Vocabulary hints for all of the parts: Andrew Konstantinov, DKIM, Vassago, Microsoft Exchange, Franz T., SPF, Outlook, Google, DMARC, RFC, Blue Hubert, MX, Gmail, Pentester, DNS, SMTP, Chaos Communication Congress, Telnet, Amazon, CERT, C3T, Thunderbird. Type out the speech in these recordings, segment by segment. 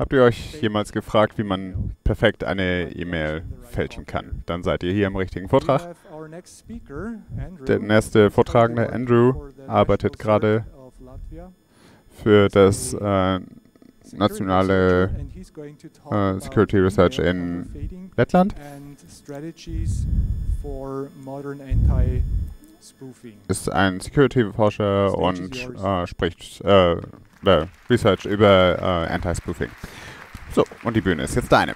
Habt ihr euch jemals gefragt, wie man perfekt eine E-Mail fälschen kann? Dann seid ihr hier im richtigen Vortrag. Der nächste Vortragende, Andrew, arbeitet gerade für das nationale Security Research in Lettland. Ist ein Security-Forscher und spricht Research über Anti-Spoofing. So, und die Bühne ist jetzt deine.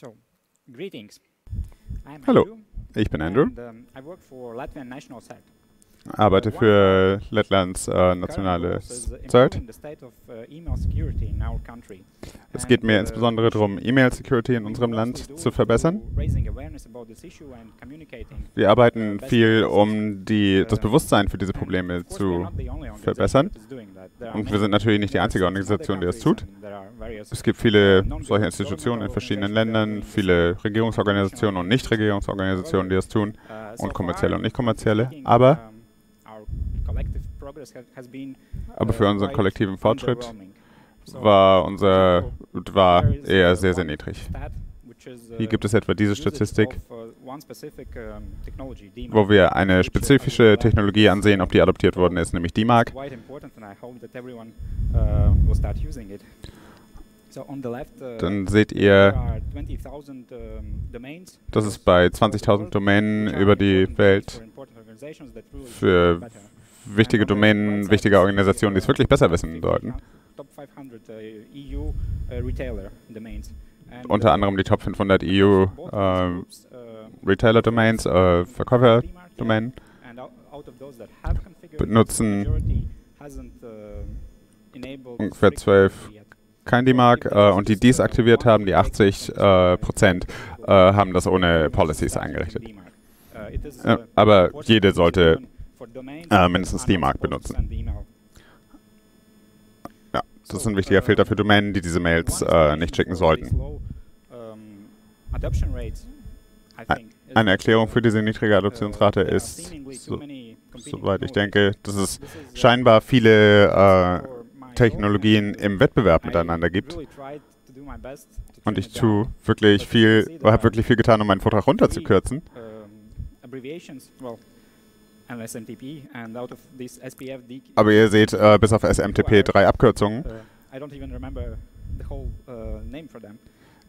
So, greetings. Hallo, ich bin Andrew. Arbeite für Lettlands nationale Zeit. Es geht mir insbesondere darum, E-Mail-Security in unserem Land zu verbessern. Wir arbeiten viel, um das Bewusstsein für diese Probleme zu verbessern. Und wir sind natürlich nicht die einzige Organisation, die das tut. Es gibt viele solche Institutionen in verschiedenen Ländern, viele Regierungsorganisationen und Nichtregierungsorganisationen, die das tun, und kommerzielle und nicht kommerzielle. Aber für unseren kollektiven Fortschritt war eher sehr, sehr niedrig. Hier gibt es etwa diese Statistik, wo wir eine spezifische Technologie ansehen, ob die adoptiert worden ist, nämlich DMARC. Dann seht ihr, dass es bei 20.000 Domänen über die Welt für wichtige Domänen, wichtige Organisationen, die es wirklich besser wissen sollten. Unter anderem die Top 500 EU Retailer-Domains, Verkäufer-Domänen benutzen ungefähr 12 kein DMARC und die dies aktiviert haben, die 80% haben das ohne Policies eingerichtet. Aber jede sollte mindestens DMARC benutzen. Ja, das ist ein wichtiger Filter für Domänen, die diese Mails nicht schicken sollten. Eine Erklärung für diese niedrige Adoptionsrate ist, soweit ich denke, dass es scheinbar viele Technologien im Wettbewerb miteinander gibt. Und ich habe wirklich viel getan, um meinen Vortrag runterzukürzen. Aber ihr seht, bis auf SMTP 3 Abkürzungen.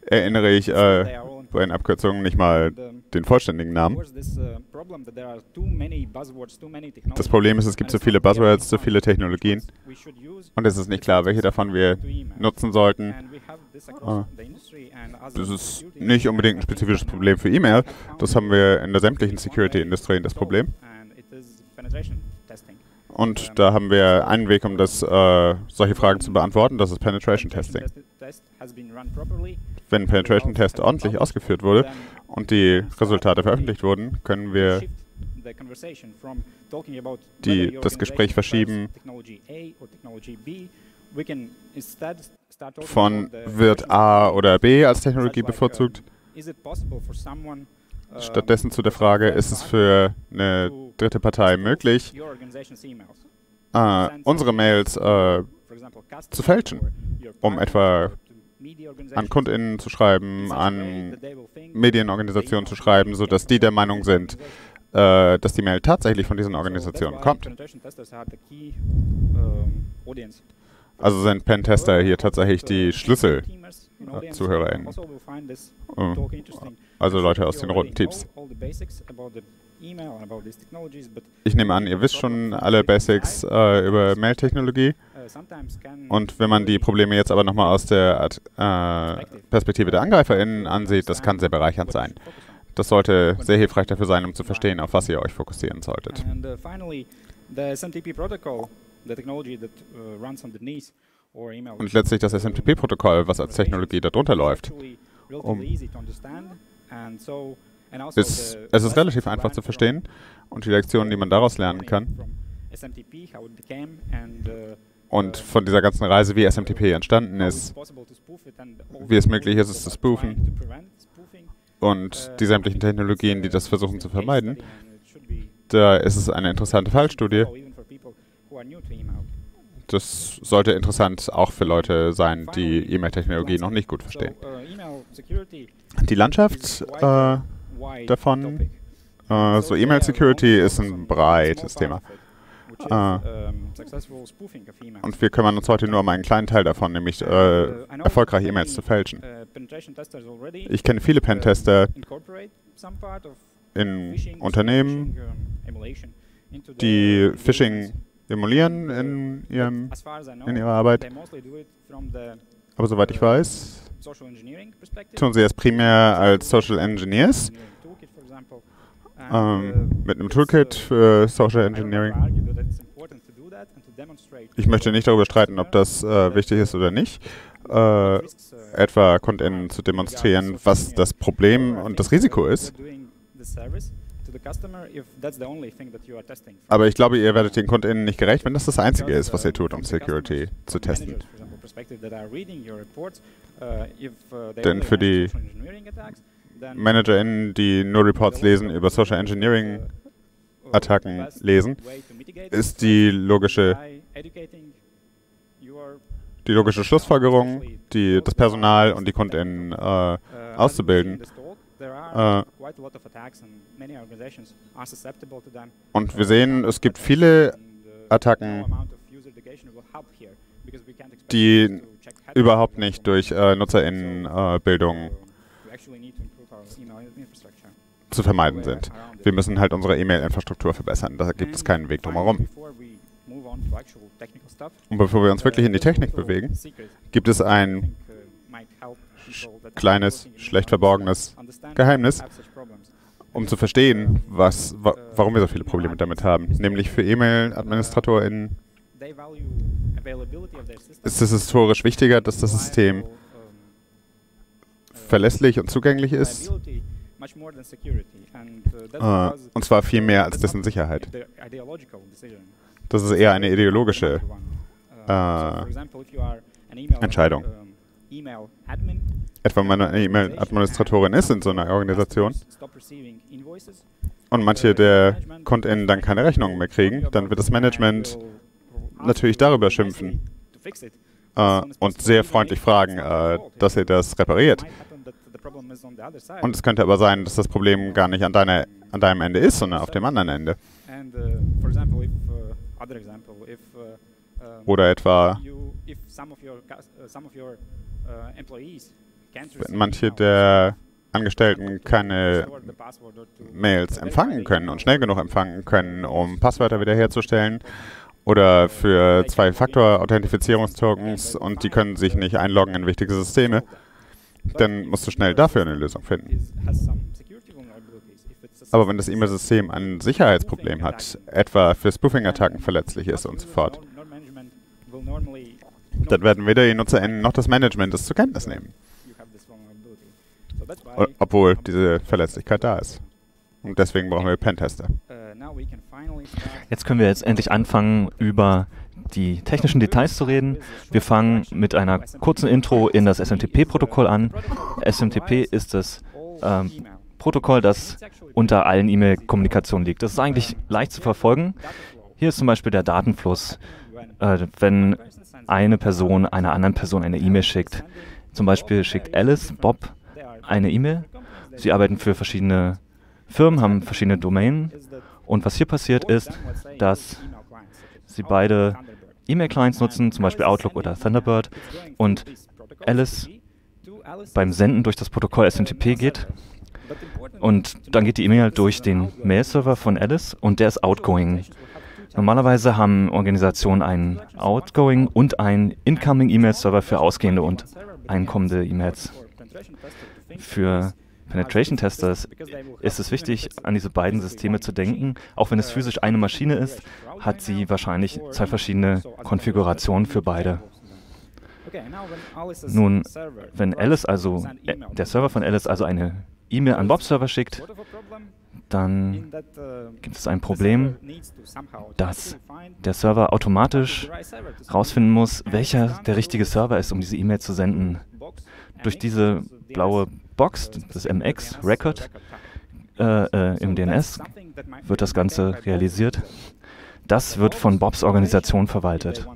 Erinnere ich bei den Abkürzungen nicht mal den vollständigen Namen. Das Problem ist, es gibt so viele Buzzwords, so viele Technologien und es ist nicht klar, welche davon wir nutzen sollten. Das ist nicht unbedingt ein spezifisches Problem für E-Mail, das haben wir in der sämtlichen Security-Industrie das Problem. Und da haben wir einen Weg, um solche Fragen zu beantworten, das ist Penetration Testing. Wenn ein Penetration Test ordentlich ausgeführt wurde und die Resultate veröffentlicht wurden, können wir das Gespräch verschieben von wird A oder B als Technologie bevorzugt, stattdessen zu der Frage, ist es für eine dritte Partei möglich, unsere Mails zu fälschen, um etwa an KundInnen zu schreiben, an Medienorganisationen zu schreiben, sodass die der Meinung sind, dass die Mail tatsächlich von diesen Organisationen kommt. Also sind Pentester hier tatsächlich die Schlüsselzuhörerinnen, also Leute aus den roten Teams. Ich nehme an, ihr wisst schon alle Basics über Mail-Technologie. Und wenn man die Probleme jetzt aber nochmal aus der Perspektive der AngreiferInnen ansieht, das kann sehr bereichernd sein. Das sollte sehr hilfreich dafür sein, um zu verstehen, auf was ihr euch fokussieren solltet. Und letztlich das SMTP-Protokoll, was als Technologie darunter läuft. Es ist relativ einfach zu verstehen und die Lektionen, die man daraus lernen kann. und von dieser ganzen Reise, wie SMTP entstanden ist, wie es möglich ist, es zu spoofen und die sämtlichen Technologien, die das versuchen zu vermeiden, da ist es eine interessante Fallstudie. Das sollte interessant auch für Leute sein, die E-Mail-Technologie noch nicht gut verstehen. Die Landschaft davon, so E-Mail-Security ist ein breites Thema. Und wir kümmern uns heute nur um einen kleinen Teil davon, nämlich erfolgreiche E-Mails zu fälschen. Ich kenne viele Pentester in Unternehmen, die Phishing emulieren in ihrer Arbeit. Aber soweit ich weiß, tun sie es primär als Social Engineers, mit einem Toolkit für Social Engineering. Ich möchte nicht darüber streiten, ob das wichtig ist oder nicht, etwa KundInnen zu demonstrieren, was das Problem und das Risiko ist. Aber ich glaube, ihr werdet den KundInnen nicht gerecht, wenn das das Einzige ist, was ihr tut, um Security zu testen. Denn für die ManagerInnen, die nur Reports lesen, über Social Engineering-Attacken lesen, ist die logische Schlussfolgerung, das Personal und die KundInnen auszubilden. Und wir sehen, es gibt viele Attacken, die überhaupt nicht durch NutzerInnenbildung zu vermeiden sind. Wir müssen halt unsere E-Mail-Infrastruktur verbessern. Da gibt es keinen Weg drumherum. Und bevor wir uns wirklich in die Technik bewegen, gibt es ein kleines, schlecht verborgenes Geheimnis, um zu verstehen, warum wir so viele Probleme damit haben. Nämlich für E-Mail-AdministratorInnen ist es historisch wichtiger, dass das System verlässlich und zugänglich ist, und zwar viel mehr als dessen Sicherheit. Das ist eher eine ideologische Entscheidung. Etwa wenn man eine E-Mail-Administratorin ist in so einer Organisation und manche der KundInnen dann keine Rechnungen mehr kriegen, dann wird das Management natürlich darüber schimpfen und sehr freundlich fragen, dass ihr das repariert. Und es könnte aber sein, dass das Problem gar nicht an deinem Ende ist, sondern auf dem anderen Ende. Oder etwa, wenn manche der Angestellten keine Mails empfangen können und schnell genug empfangen können, um Passwörter wiederherzustellen, oder für Zwei-Faktor-Authentifizierungstokens und die können sich nicht einloggen in wichtige Systeme, dann musst du schnell dafür eine Lösung finden. Aber wenn das E-Mail-System ein Sicherheitsproblem hat, etwa für Spoofing-Attacken verletzlich ist und so fort, dann werden weder die NutzerInnen noch das Management das zur Kenntnis nehmen, obwohl diese Verletzlichkeit da ist. Und deswegen brauchen wir Pentester. Jetzt können wir jetzt endlich anfangen, über die technischen Details zu reden. Wir fangen mit einer kurzen Intro in das SMTP-Protokoll an. SMTP ist das Protokoll, das unter allen E-Mail-Kommunikationen liegt. Das ist eigentlich leicht zu verfolgen. Hier ist zum Beispiel der Datenfluss, wenn eine Person einer anderen Person eine E-Mail schickt. Zum Beispiel schickt Alice, Bob, eine E-Mail. Sie arbeiten für verschiedene Firmen, haben verschiedene Domänen. Und was hier passiert ist, dass sie beide E-Mail-Clients nutzen, zum Beispiel Outlook oder Thunderbird, und Alice beim Senden durch das Protokoll SMTP geht. Und dann geht die E-Mail durch den Mail-Server von Alice und der ist outgoing. Normalerweise haben Organisationen einen outgoing und einen incoming E-Mail-Server für ausgehende und einkommende E-Mails. Für Penetration-Testers ist es wichtig, an diese beiden Systeme zu denken. Auch wenn es physisch eine Maschine ist, hat sie wahrscheinlich zwei verschiedene Konfigurationen für beide. Nun, wenn Alice, also der Server von Alice, also eine E-Mail an Bobs Server schickt, dann gibt es ein Problem, dass der Server automatisch herausfinden muss, welcher der richtige Server ist, um diese E-Mail zu senden. Durch diese blaue Box, das MX-Record im DNS, wird das Ganze realisiert. Das wird von Bobs Organisation verwaltet.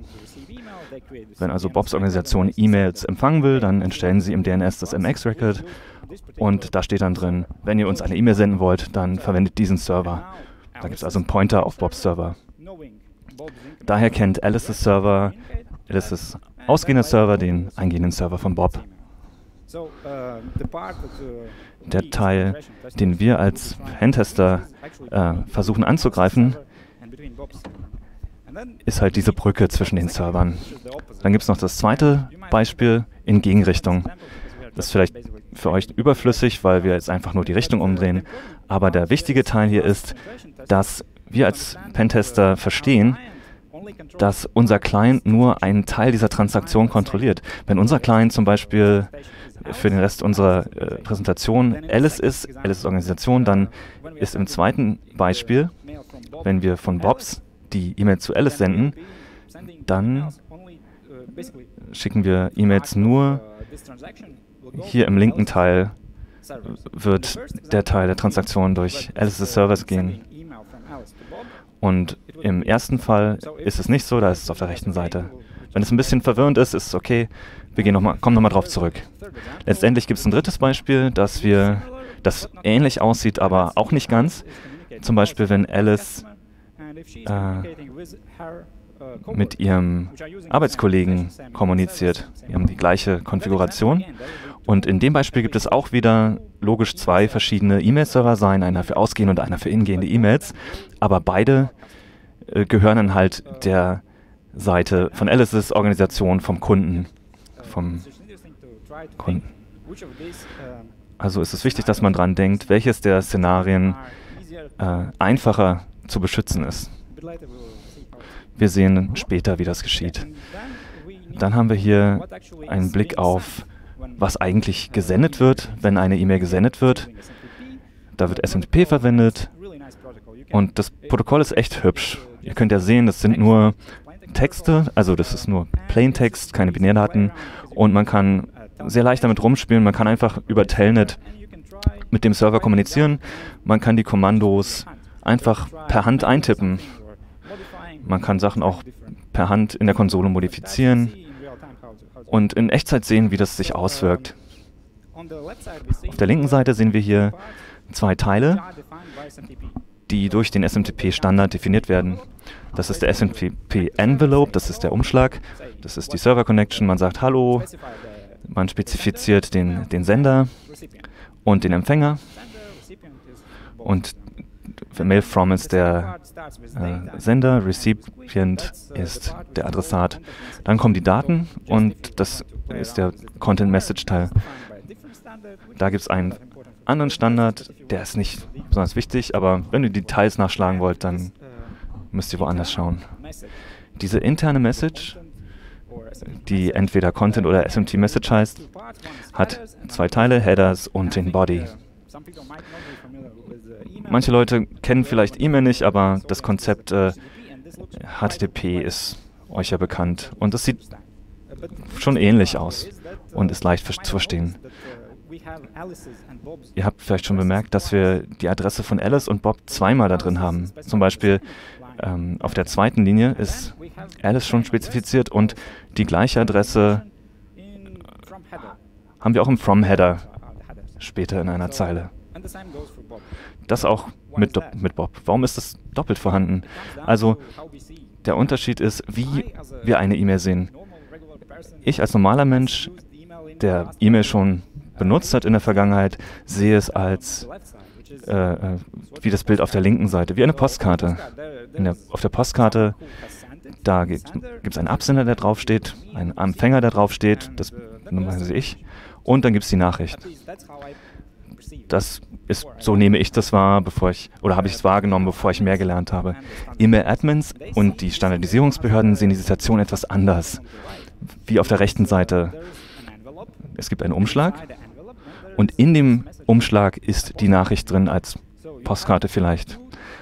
Wenn also Bobs Organisation E-Mails empfangen will, dann erstellen sie im DNS das MX-Record und da steht dann drin, wenn ihr uns eine E-Mail senden wollt, dann verwendet diesen Server. Da gibt es also einen Pointer auf Bobs Server. Daher kennt Alice's Server, Alice's ausgehender Server, den eingehenden Server von Bob. Der Teil, den wir als Pentester versuchen anzugreifen, ist halt diese Brücke zwischen den Servern. Dann gibt es noch das zweite Beispiel in Gegenrichtung. Das ist vielleicht für euch überflüssig, weil wir jetzt einfach nur die Richtung umdrehen. Aber der wichtige Teil hier ist, dass wir als Pentester verstehen, dass unser Client nur einen Teil dieser Transaktion kontrolliert. Wenn unser Client zum Beispiel für den Rest unserer Präsentation Alice ist Organisation, dann ist im zweiten Beispiel, wenn wir von Bobs die E-Mail zu Alice senden, dann schicken wir E-Mails nur hier im linken Teil, wird der Teil der Transaktion durch Alice's Servers gehen. Und im ersten Fall ist es nicht so, da ist es auf der rechten Seite. Wenn es ein bisschen verwirrend ist, ist es okay, wir gehen kommen nochmal drauf zurück. Letztendlich gibt es ein drittes Beispiel, das ähnlich aussieht, aber auch nicht ganz. Zum Beispiel, wenn Alice mit ihrem Arbeitskollegen kommuniziert. Wir haben die gleiche Konfiguration. Und in dem Beispiel gibt es auch wieder logisch zwei verschiedene E-Mail-Server sein, einer für ausgehende und einer für ingehende E-Mails. Aber beide gehören dann halt der Seite von Alice's Organisation vom Kunden. Also ist es wichtig, dass man dran denkt, welches der Szenarien einfacher zu beschützen ist. Wir sehen später, wie das geschieht. Dann haben wir hier einen Blick auf, was eigentlich gesendet wird, wenn eine E-Mail gesendet wird. Da wird SMTP verwendet und das Protokoll ist echt hübsch. Ihr könnt ja sehen, das sind nur Texte, also das ist nur Plaintext, keine Binärdaten und man kann sehr leicht damit rumspielen, man kann einfach über Telnet mit dem Server kommunizieren, man kann die Kommandos einfach per Hand eintippen. Man kann Sachen auch per Hand in der Konsole modifizieren und in Echtzeit sehen, wie das sich auswirkt. Auf der linken Seite sehen wir hier zwei Teile, die durch den SMTP-Standard definiert werden. Das ist der SMTP-Envelope, das ist der Umschlag, das ist die Server-Connection. Man sagt Hallo, man spezifiziert den Sender und den Empfänger und Mail from ist der Sender, Recipient ist der Adressat. Dann kommen die Daten und das ist der Content-Message-Teil. Da gibt es einen anderen Standard, der ist nicht besonders wichtig, aber wenn ihr die Details nachschlagen wollt, dann müsst ihr woanders schauen. Diese interne Message, die entweder Content oder SMT-Message heißt, hat zwei Teile, Headers und den Body. Manche Leute kennen vielleicht E-Mail nicht, aber das Konzept HTTP ist euch ja bekannt. Und das sieht schon ähnlich aus und ist leicht zu verstehen. Ihr habt vielleicht schon bemerkt, dass wir die Adresse von Alice und Bob zweimal da drin haben. Zum Beispiel auf der zweiten Linie ist Alice schon spezifiziert und die gleiche Adresse haben wir auch im From-Header später in einer Zeile. Das auch mit Bob. Warum ist das doppelt vorhanden? Also der Unterschied ist, wie wir eine E-Mail sehen. Ich als normaler Mensch, der E-Mail schon benutzt hat in der Vergangenheit, sehe es als wie das Bild auf der linken Seite, wie eine Postkarte. Auf der Postkarte, da gibt es einen Absender, der draufsteht, einen Empfänger, der draufsteht, das sehe ich, und dann gibt es die Nachricht. Das ist, so nehme ich das wahr, habe ich es wahrgenommen, bevor ich mehr gelernt habe. E-Mail-Admins und die Standardisierungsbehörden sehen die Situation etwas anders, wie auf der rechten Seite. Es gibt einen Umschlag und in dem Umschlag ist die Nachricht drin als Postkarte vielleicht.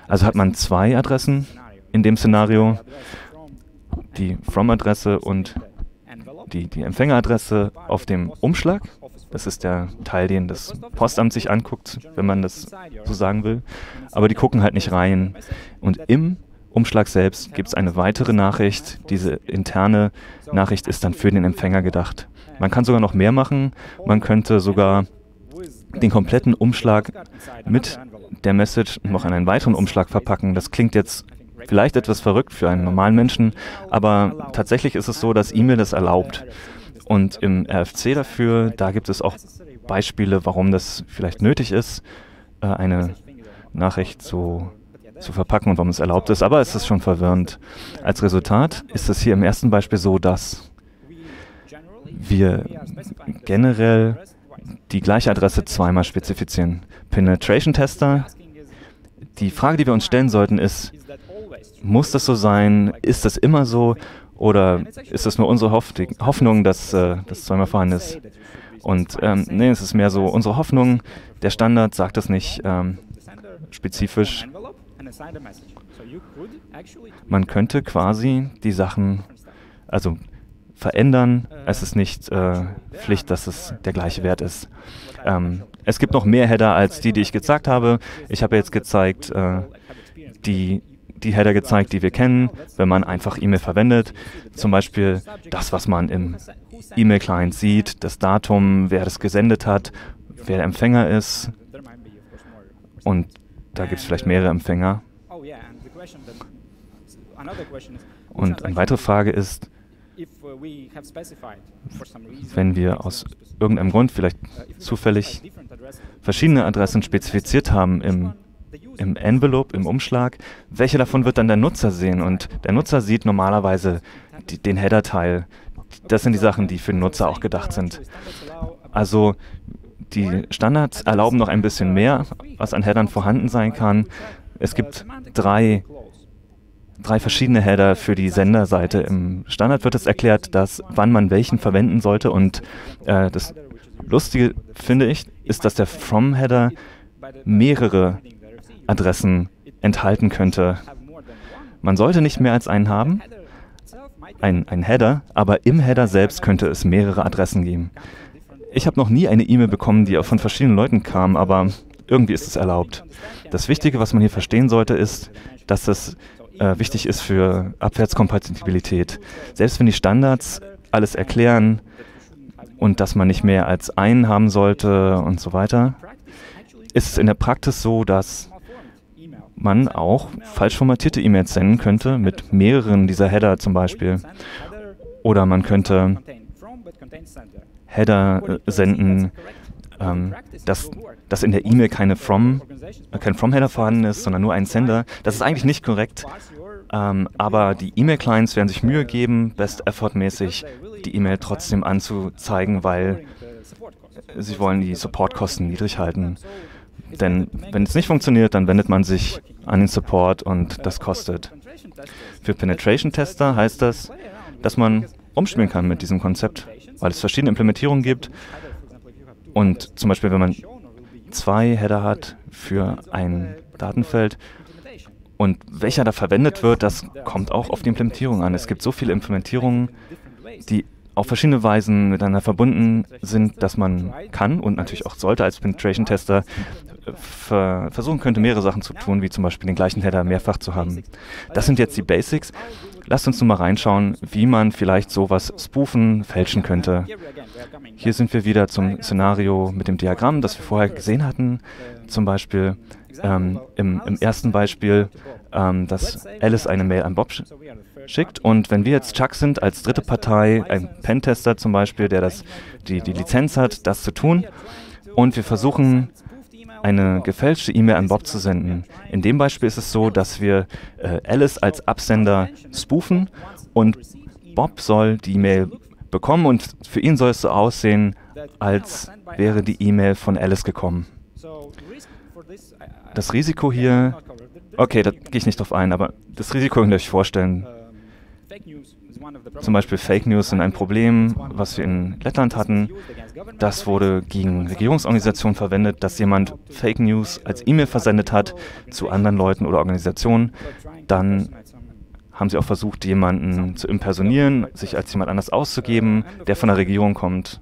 Also hat man zwei Adressen in dem Szenario, die From-Adresse und die Empfängeradresse auf dem Umschlag. Das ist der Teil, den das Postamt sich anguckt, wenn man das so sagen will. Aber die gucken halt nicht rein. Und im Umschlag selbst gibt es eine weitere Nachricht. Diese interne Nachricht ist dann für den Empfänger gedacht. Man kann sogar noch mehr machen. Man könnte sogar den kompletten Umschlag mit der Message noch an einen weiteren Umschlag verpacken. Das klingt jetzt vielleicht etwas verrückt für einen normalen Menschen, aber tatsächlich ist es so, dass E-Mail das erlaubt. Und im RFC dafür, da gibt es auch Beispiele, warum das vielleicht nötig ist, eine Nachricht zu verpacken und warum es erlaubt ist, aber es ist schon verwirrend. Als Resultat ist es hier im ersten Beispiel so, dass wir generell die gleiche Adresse zweimal spezifizieren. Penetration Tester, die Frage, die wir uns stellen sollten, ist, muss das so sein? Ist das immer so? Oder ist es nur unsere Hoffnung, dass das zweimal vorhanden ist? Und nee, es ist mehr so unsere Hoffnung. Der Standard sagt das nicht spezifisch. Man könnte quasi die Sachen also verändern. Es ist nicht Pflicht, dass es der gleiche Wert ist. Es gibt noch mehr Header als die ich gezeigt habe. Ich habe jetzt gezeigt, die Header gezeigt, die wir kennen, wenn man einfach E-Mail verwendet. Zum Beispiel das, was man im E-Mail-Client sieht, das Datum, wer das gesendet hat, wer der Empfänger ist. Und da gibt es vielleicht mehrere Empfänger. Und eine weitere Frage ist, wenn wir aus irgendeinem Grund vielleicht zufällig verschiedene Adressen spezifiziert haben im Envelope, im Umschlag, welche davon wird dann der Nutzer sehen? Und der Nutzer sieht normalerweise den Header-Teil. Das sind die Sachen, die für den Nutzer auch gedacht sind. Also die Standards erlauben noch ein bisschen mehr, was an Headern vorhanden sein kann. Es gibt drei verschiedene Header für die Senderseite. Im Standard wird es erklärt, dass wann man welchen verwenden sollte. Und das Lustige, finde ich, ist, dass der From-Header mehrere Adressen enthalten könnte. Man sollte nicht mehr als einen haben, ein Header, aber im Header selbst könnte es mehrere Adressen geben. Ich habe noch nie eine E-Mail bekommen, die von verschiedenen Leuten kam, aber irgendwie ist es erlaubt. Das Wichtige, was man hier verstehen sollte, ist, dass es wichtig ist für Abwärtskompatibilität. Selbst wenn die Standards alles erklären und dass man nicht mehr als einen haben sollte und so weiter, ist es in der Praxis so, dass man auch falsch formatierte E-Mails senden könnte, mit mehreren dieser Header zum Beispiel. Oder man könnte Header senden, dass in der E-Mail kein From-Header vorhanden ist, sondern nur ein Sender. Das ist eigentlich nicht korrekt, aber die E-Mail-Clients werden sich Mühe geben, best-effort-mäßig die E-Mail trotzdem anzuzeigen, weil sie wollen die Supportkosten niedrig halten. Denn wenn es nicht funktioniert, dann wendet man sich an den Support und das kostet. Für Penetration-Tester heißt das, dass man umspielen kann mit diesem Konzept, weil es verschiedene Implementierungen gibt. Und zum Beispiel, wenn man zwei Header hat für ein Datenfeld und welcher da verwendet wird, das kommt auch auf die Implementierung an. Es gibt so viele Implementierungen, die auf verschiedene Weisen miteinander verbunden sind, dass man kann und natürlich auch sollte als Penetration-Tester versuchen könnte, mehrere Sachen zu tun, wie zum Beispiel den gleichen Header mehrfach zu haben. Das sind jetzt die Basics. Lasst uns nun mal reinschauen, wie man vielleicht sowas spoofen, fälschen könnte. Hier sind wir wieder zum Szenario mit dem Diagramm, das wir vorher gesehen hatten. Zum Beispiel im ersten Beispiel, dass Alice eine Mail an Bob schickt. Und wenn wir jetzt Chuck sind, als dritte Partei, ein Pentester zum Beispiel, der die Lizenz hat, das zu tun, und wir versuchen, eine gefälschte E-Mail an Bob zu senden. In dem Beispiel ist es so, dass wir Alice als Absender spoofen und Bob soll die E-Mail bekommen und für ihn soll es so aussehen, als wäre die E-Mail von Alice gekommen. Das Risiko hier, okay, da gehe ich nicht drauf ein, aber das Risiko könnt ihr euch vorstellen. zum Beispiel Fake News sind ein Problem, was wir in Lettland hatten. Das wurde gegen Regierungsorganisationen verwendet, dass jemand Fake News als E-Mail versendet hat zu anderen Leuten oder Organisationen. Dann haben sie auch versucht, jemanden zu impersonieren, sich als jemand anders auszugeben, der von der Regierung kommt.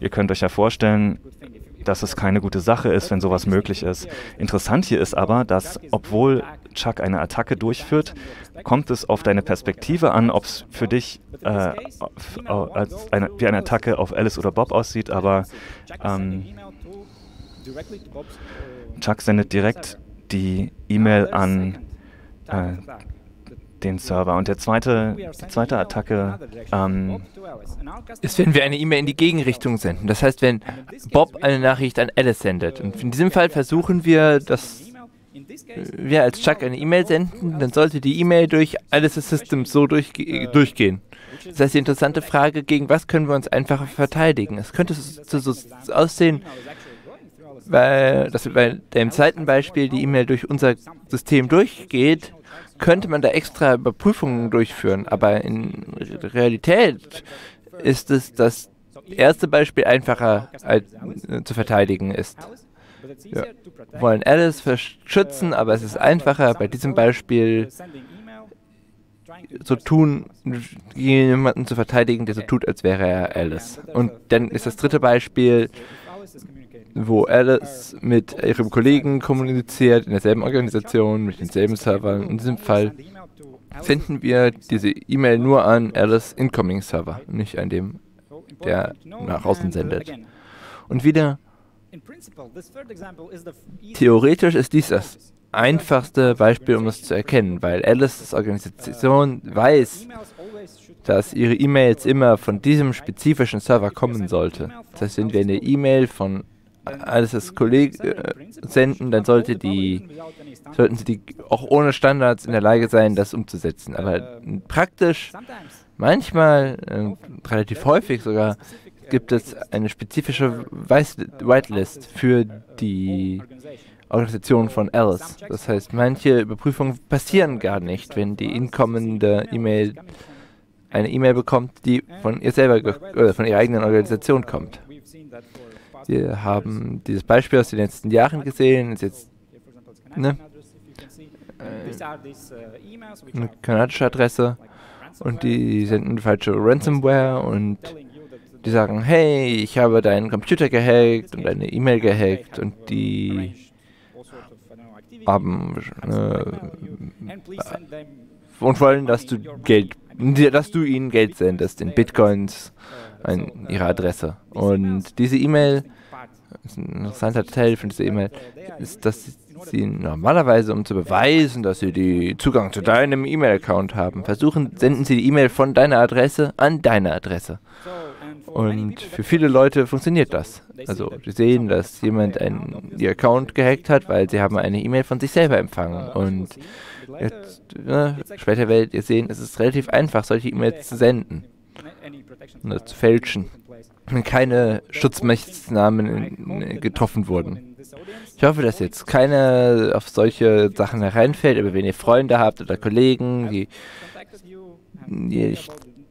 Ihr könnt euch ja vorstellen, dass es keine gute Sache ist, wenn sowas möglich ist. Interessant hier ist aber, dass, obwohl Chuck eine Attacke durchführt, kommt es auf deine Perspektive an, ob es für dich wie eine Attacke auf Alice oder Bob aussieht, aber Chuck sendet direkt die E-Mail an den Server. Und die zweite Attacke ist, wenn wir eine E-Mail in die Gegenrichtung senden. Das heißt, wenn Bob eine Nachricht an Alice sendet. Und in diesem Fall versuchen wir, dass wir als Chuck eine E-Mail senden, dann sollte die E-Mail durch Alice's Systems so durchgehen. Das heißt, die interessante Frage, gegen was können wir uns einfach verteidigen? Es könnte so aussehen, dass bei dem zweiten Beispiel die E-Mail durch unser System durchgeht, könnte man da extra Überprüfungen durchführen, aber in Realität ist es das erste Beispiel einfacher zu verteidigen ist. Wir wollen Alice schützen, aber es ist einfacher, bei diesem Beispiel so tun, jemanden zu verteidigen, der so tut, als wäre er Alice. Und dann ist das dritte Beispiel, wo Alice mit ihrem Kollegen kommuniziert, in derselben Organisation, mit denselben Servern. In diesem Fall senden wir diese E-Mail nur an Alice Incoming Server, nicht an dem, der nach außen sendet. Und wieder, theoretisch ist dies das einfachste Beispiel, um es zu erkennen, weil Alice's Organisation weiß, dass ihre E-Mails immer von diesem spezifischen Server kommen sollte. Das heißt, wenn wir eine E-Mail von Alice's Kollegen senden, dann sollten sie die auch ohne Standards in der Lage sein, das umzusetzen. Aber praktisch, manchmal, relativ häufig sogar, gibt es eine spezifische Whitelist für die Organisation von Alice. Das heißt, manche Überprüfungen passieren gar nicht, wenn die inkommende E-Mail eine E-Mail bekommt, die von ihr selber oder von ihrer eigenen Organisation kommt. Wir haben dieses Beispiel aus den letzten Jahren gesehen. Ist jetzt eine kanadische Adresse und die senden falsche Ransomware und die sagen, hey, ich habe deinen Computer gehackt und deine E-Mail gehackt, und die haben und wollen, dass du ihnen Geld sendest in Bitcoins an ihre Adresse. Und diese E-Mail, ein interessanter Teil von dieser E-Mail, ist, dass sie normalerweise, um zu beweisen, dass sie den Zugang zu deinem E-Mail-Account haben, senden sie die E-Mail von deiner Adresse an deine Adresse. Und für viele Leute funktioniert das. Also sie sehen, dass jemand ihr Account gehackt hat, weil sie haben eine E-Mail von sich selber empfangen. Und jetzt, später werdet ihr sehen, es ist relativ einfach, solche E-Mails zu senden oder zu fälschen, wenn keine Schutzmaßnahmen getroffen wurden. Ich hoffe, dass jetzt keiner auf solche Sachen hereinfällt, aber wenn ihr Freunde habt oder Kollegen, die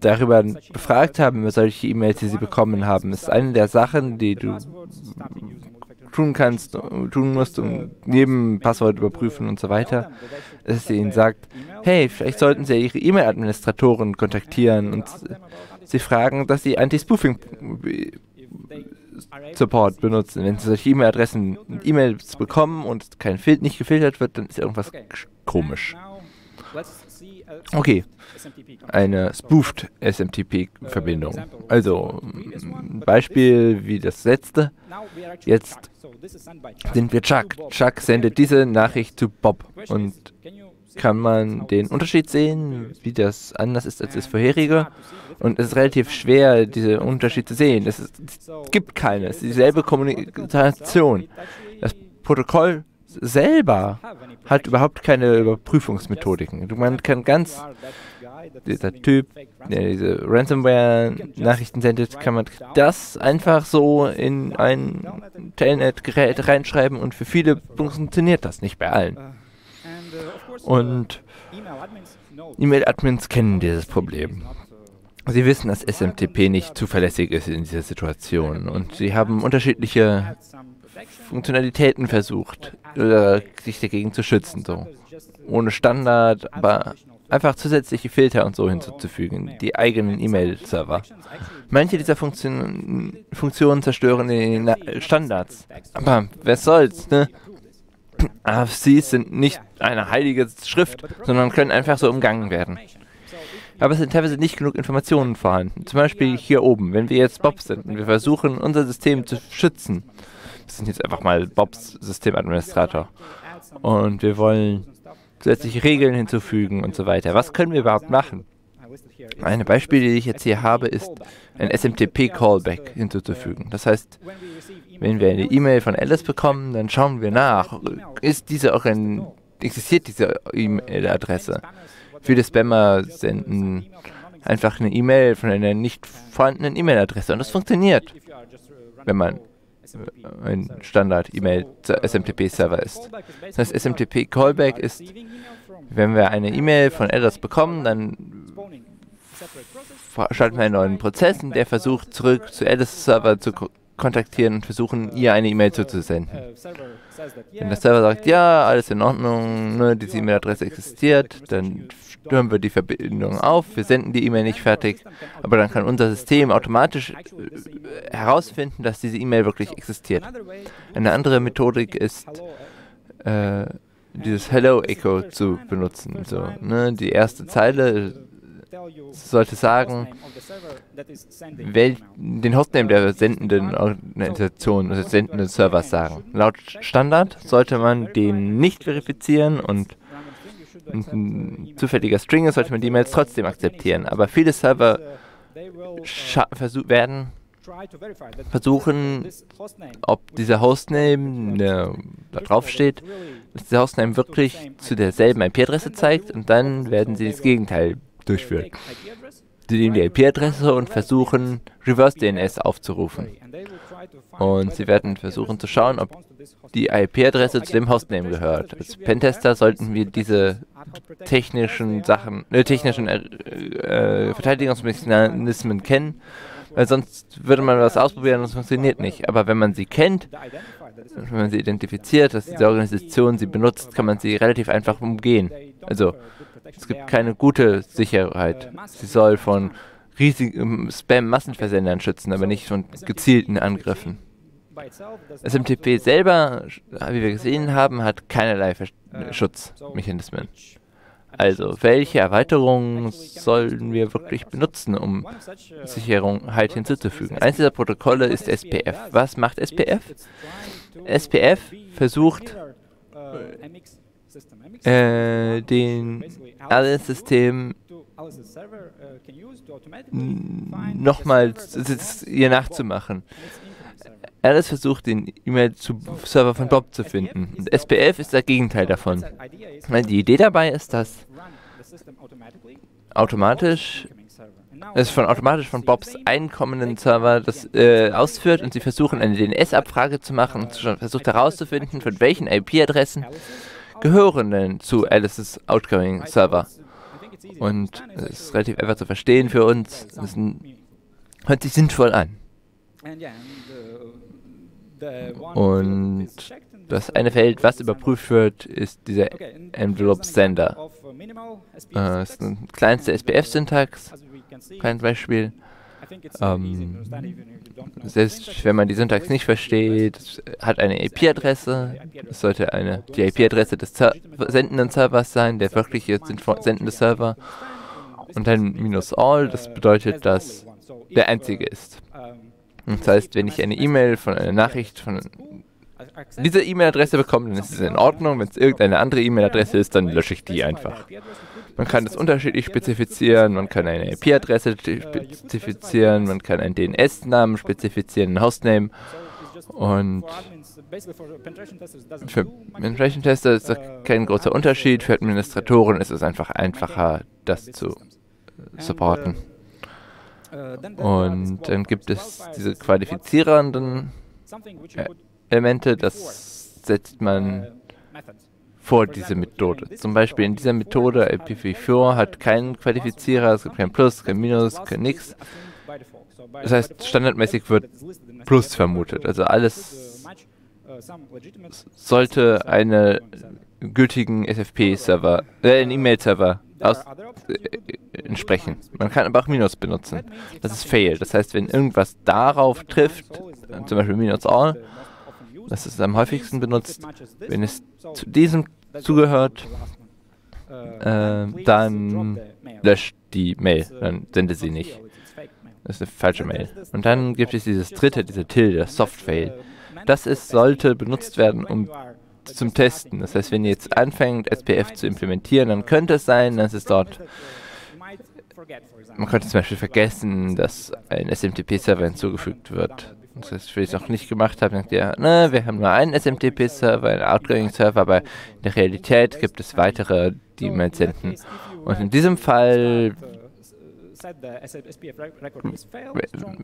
darüber befragt haben, über solche E-Mails, die sie bekommen haben, ist eine der Sachen, die du tun musst, um neben Passwort überprüfen und so weiter, dass sie ihnen sagt, hey, vielleicht sollten sie ihre E-Mail-Administratoren kontaktieren und sie fragen, dass sie Anti-Spoofing-Support benutzen. Wenn sie solche E-Mail-Adressen und E-Mails bekommen und nicht gefiltert wird, dann ist irgendwas komisch. Okay, eine spoofed SMTP-Verbindung. Also, Beispiel wie das letzte. Jetzt sind wir Chuck. Chuck sendet diese Nachricht zu Bob. Und kann man den Unterschied sehen, wie das anders ist als das vorherige? Und es ist relativ schwer, diesen Unterschied zu sehen. Es gibt keine. Es ist dieselbe Kommunikation. Das Protokoll selber hat überhaupt keine Überprüfungsmethodiken. Man kann dieser Typ, der diese Ransomware-Nachrichten sendet, kann man das einfach so in ein Telnet-Gerät reinschreiben, und für viele funktioniert das, nicht bei allen. Und E-Mail-Admins kennen dieses Problem. Sie wissen, dass SMTP nicht zuverlässig ist in dieser Situation und sie haben unterschiedliche Funktionalitäten versucht, sich dagegen zu schützen, so. Ohne Standard, aber einfach zusätzliche Filter und so hinzuzufügen, die eigenen E-Mail-Server. Manche dieser Funktionen zerstören die Standards, aber wer soll's, ne? AFCs sind nicht eine heilige Schrift, sondern können einfach so umgangen werden. Aber es sind teilweise nicht genug Informationen vorhanden. Zum Beispiel hier oben, wenn wir jetzt Bobs sind und wir versuchen, unser System zu schützen. Wir sind jetzt einfach mal Bobs Systemadministrator. Und wir wollen zusätzliche Regeln hinzufügen und so weiter. Was können wir überhaupt machen? Ein Beispiel, das ich jetzt hier habe, ist ein SMTP-Callback hinzuzufügen. Das heißt, wenn wir eine E-Mail von Alice bekommen, dann schauen wir nach, existiert diese E-Mail-Adresse? Viele Spammer senden einfach eine E-Mail von einer nicht vorhandenen E-Mail-Adresse und das funktioniert, wenn man ein Standard-E-Mail-SMTP-Server ist. Das heißt, SMTP-Callback ist, wenn wir eine E-Mail von Alice bekommen, dann starten wir einen neuen Prozess, in der versucht, zurück zu Alice-Server zu kontaktieren und versuchen, ihr eine E-Mail zuzusenden. Wenn der Server sagt, ja, alles in Ordnung, ne, diese E-Mail-Adresse existiert, dann stören wir die Verbindung auf, wir senden die E-Mail nicht fertig, aber dann kann unser System automatisch herausfinden, dass diese E-Mail wirklich existiert. Eine andere Methodik ist, dieses Hello-Echo zu benutzen. So, ne, die erste Zeile sollte sagen, den Hostname der sendenden Organisation, des sendenden Servers sagen. Laut Standard sollte man den nicht verifizieren und ein zufälliger String ist, sollte man die E-Mails trotzdem akzeptieren. Aber viele Server versuchen, ob dieser Hostname, der da drauf steht, dass dieser Hostname wirklich zu derselben IP-Adresse zeigt und dann werden sie das Gegenteil durchführen. Sie nehmen die IP-Adresse und versuchen, Reverse-DNS aufzurufen. Und sie werden versuchen zu schauen, ob die IP-Adresse zu dem Hostname gehört. Als Pentester sollten wir diese technischen Verteidigungsmechanismen kennen, weil sonst würde man was ausprobieren und es funktioniert nicht. Aber wenn man sie kennt, wenn man sie identifiziert, dass diese Organisation sie benutzt, kann man sie relativ einfach umgehen. Also, es gibt keine gute Sicherheit. Sie soll von riesigen Spam-Massenversendern schützen, aber nicht von gezielten Angriffen. SMTP selber, wie wir gesehen haben, hat keinerlei Schutzmechanismen. Also, welche Erweiterungen sollen wir wirklich benutzen, um Sicherheit hinzuzufügen? Eines dieser Protokolle ist SPF. Was macht SPF? SPF versucht, den Alice-System nochmals ihr nachzumachen. Alice versucht, den E-Mail-Server von Bob zu finden. Und SPF ist das Gegenteil davon. Die Idee dabei ist, dass automatisch von Bobs einkommenden Server das ausführt und sie versuchen, eine DNS-Abfrage zu machen und versucht herauszufinden, von welchen IP-Adressen gehören denn zu Alice's outgoing Server. Und es ist relativ einfach zu verstehen für uns. Das hört sich sinnvoll an. Und das eine Feld, was überprüft wird, ist dieser Envelope Sender. Das ist die kleinste SPF-Syntax, kein Beispiel. Selbst wenn man die Syntax nicht versteht, hat eine IP-Adresse. Es sollte die IP-Adresse des sendenden Servers sein, der wirkliche sendende Server. Und dann minus all, das bedeutet, dass der einzige ist. Das heißt, wenn ich eine E-Mail von einer Nachricht von dieser E-Mail-Adresse bekomme, dann ist es in Ordnung. Wenn es irgendeine andere E-Mail-Adresse ist, dann lösche ich die einfach. Man kann das unterschiedlich spezifizieren, man kann eine IP-Adresse spezifizieren, man kann einen DNS-Namen spezifizieren, einen Hostname. Und für Penetration-Tester ist das kein großer Unterschied, für Administratoren ist es einfach einfacher, das zu supporten. Und dann gibt es diese qualifizierenden Elemente, das setzt man vor dieser Methode. Zum Beispiel in dieser Methode IPv4 hat keinen Qualifizierer, es gibt kein Plus, kein Minus, kein Nix. Das heißt, standardmäßig wird Plus vermutet. Also alles sollte einen gültigen SFP-Server, einen E-Mail-Server entsprechen. Man kann aber auch Minus benutzen. Das ist Fail. Das heißt, wenn irgendwas darauf trifft, zum Beispiel Minus All, das ist am häufigsten benutzt, wenn es zu diesem zugehört, dann löscht die Mail, dann sendet sie nicht. Das ist eine falsche Mail. Und dann gibt es dieses dritte, diese Tilde, Soft-Fail. Das ist, sollte benutzt werden, um zum Testen. Das heißt, wenn ihr jetzt anfängt, SPF zu implementieren, dann könnte es sein, dass es dort... Man könnte zum Beispiel vergessen, dass ein SMTP-Server hinzugefügt wird. Das heißt, wenn ich es auch nicht gemacht habe, denkt ihr, na, wir haben nur einen SMTP-Server, einen Outgoing-Server, aber in der Realität gibt es weitere, die man senden. Und in diesem Fall...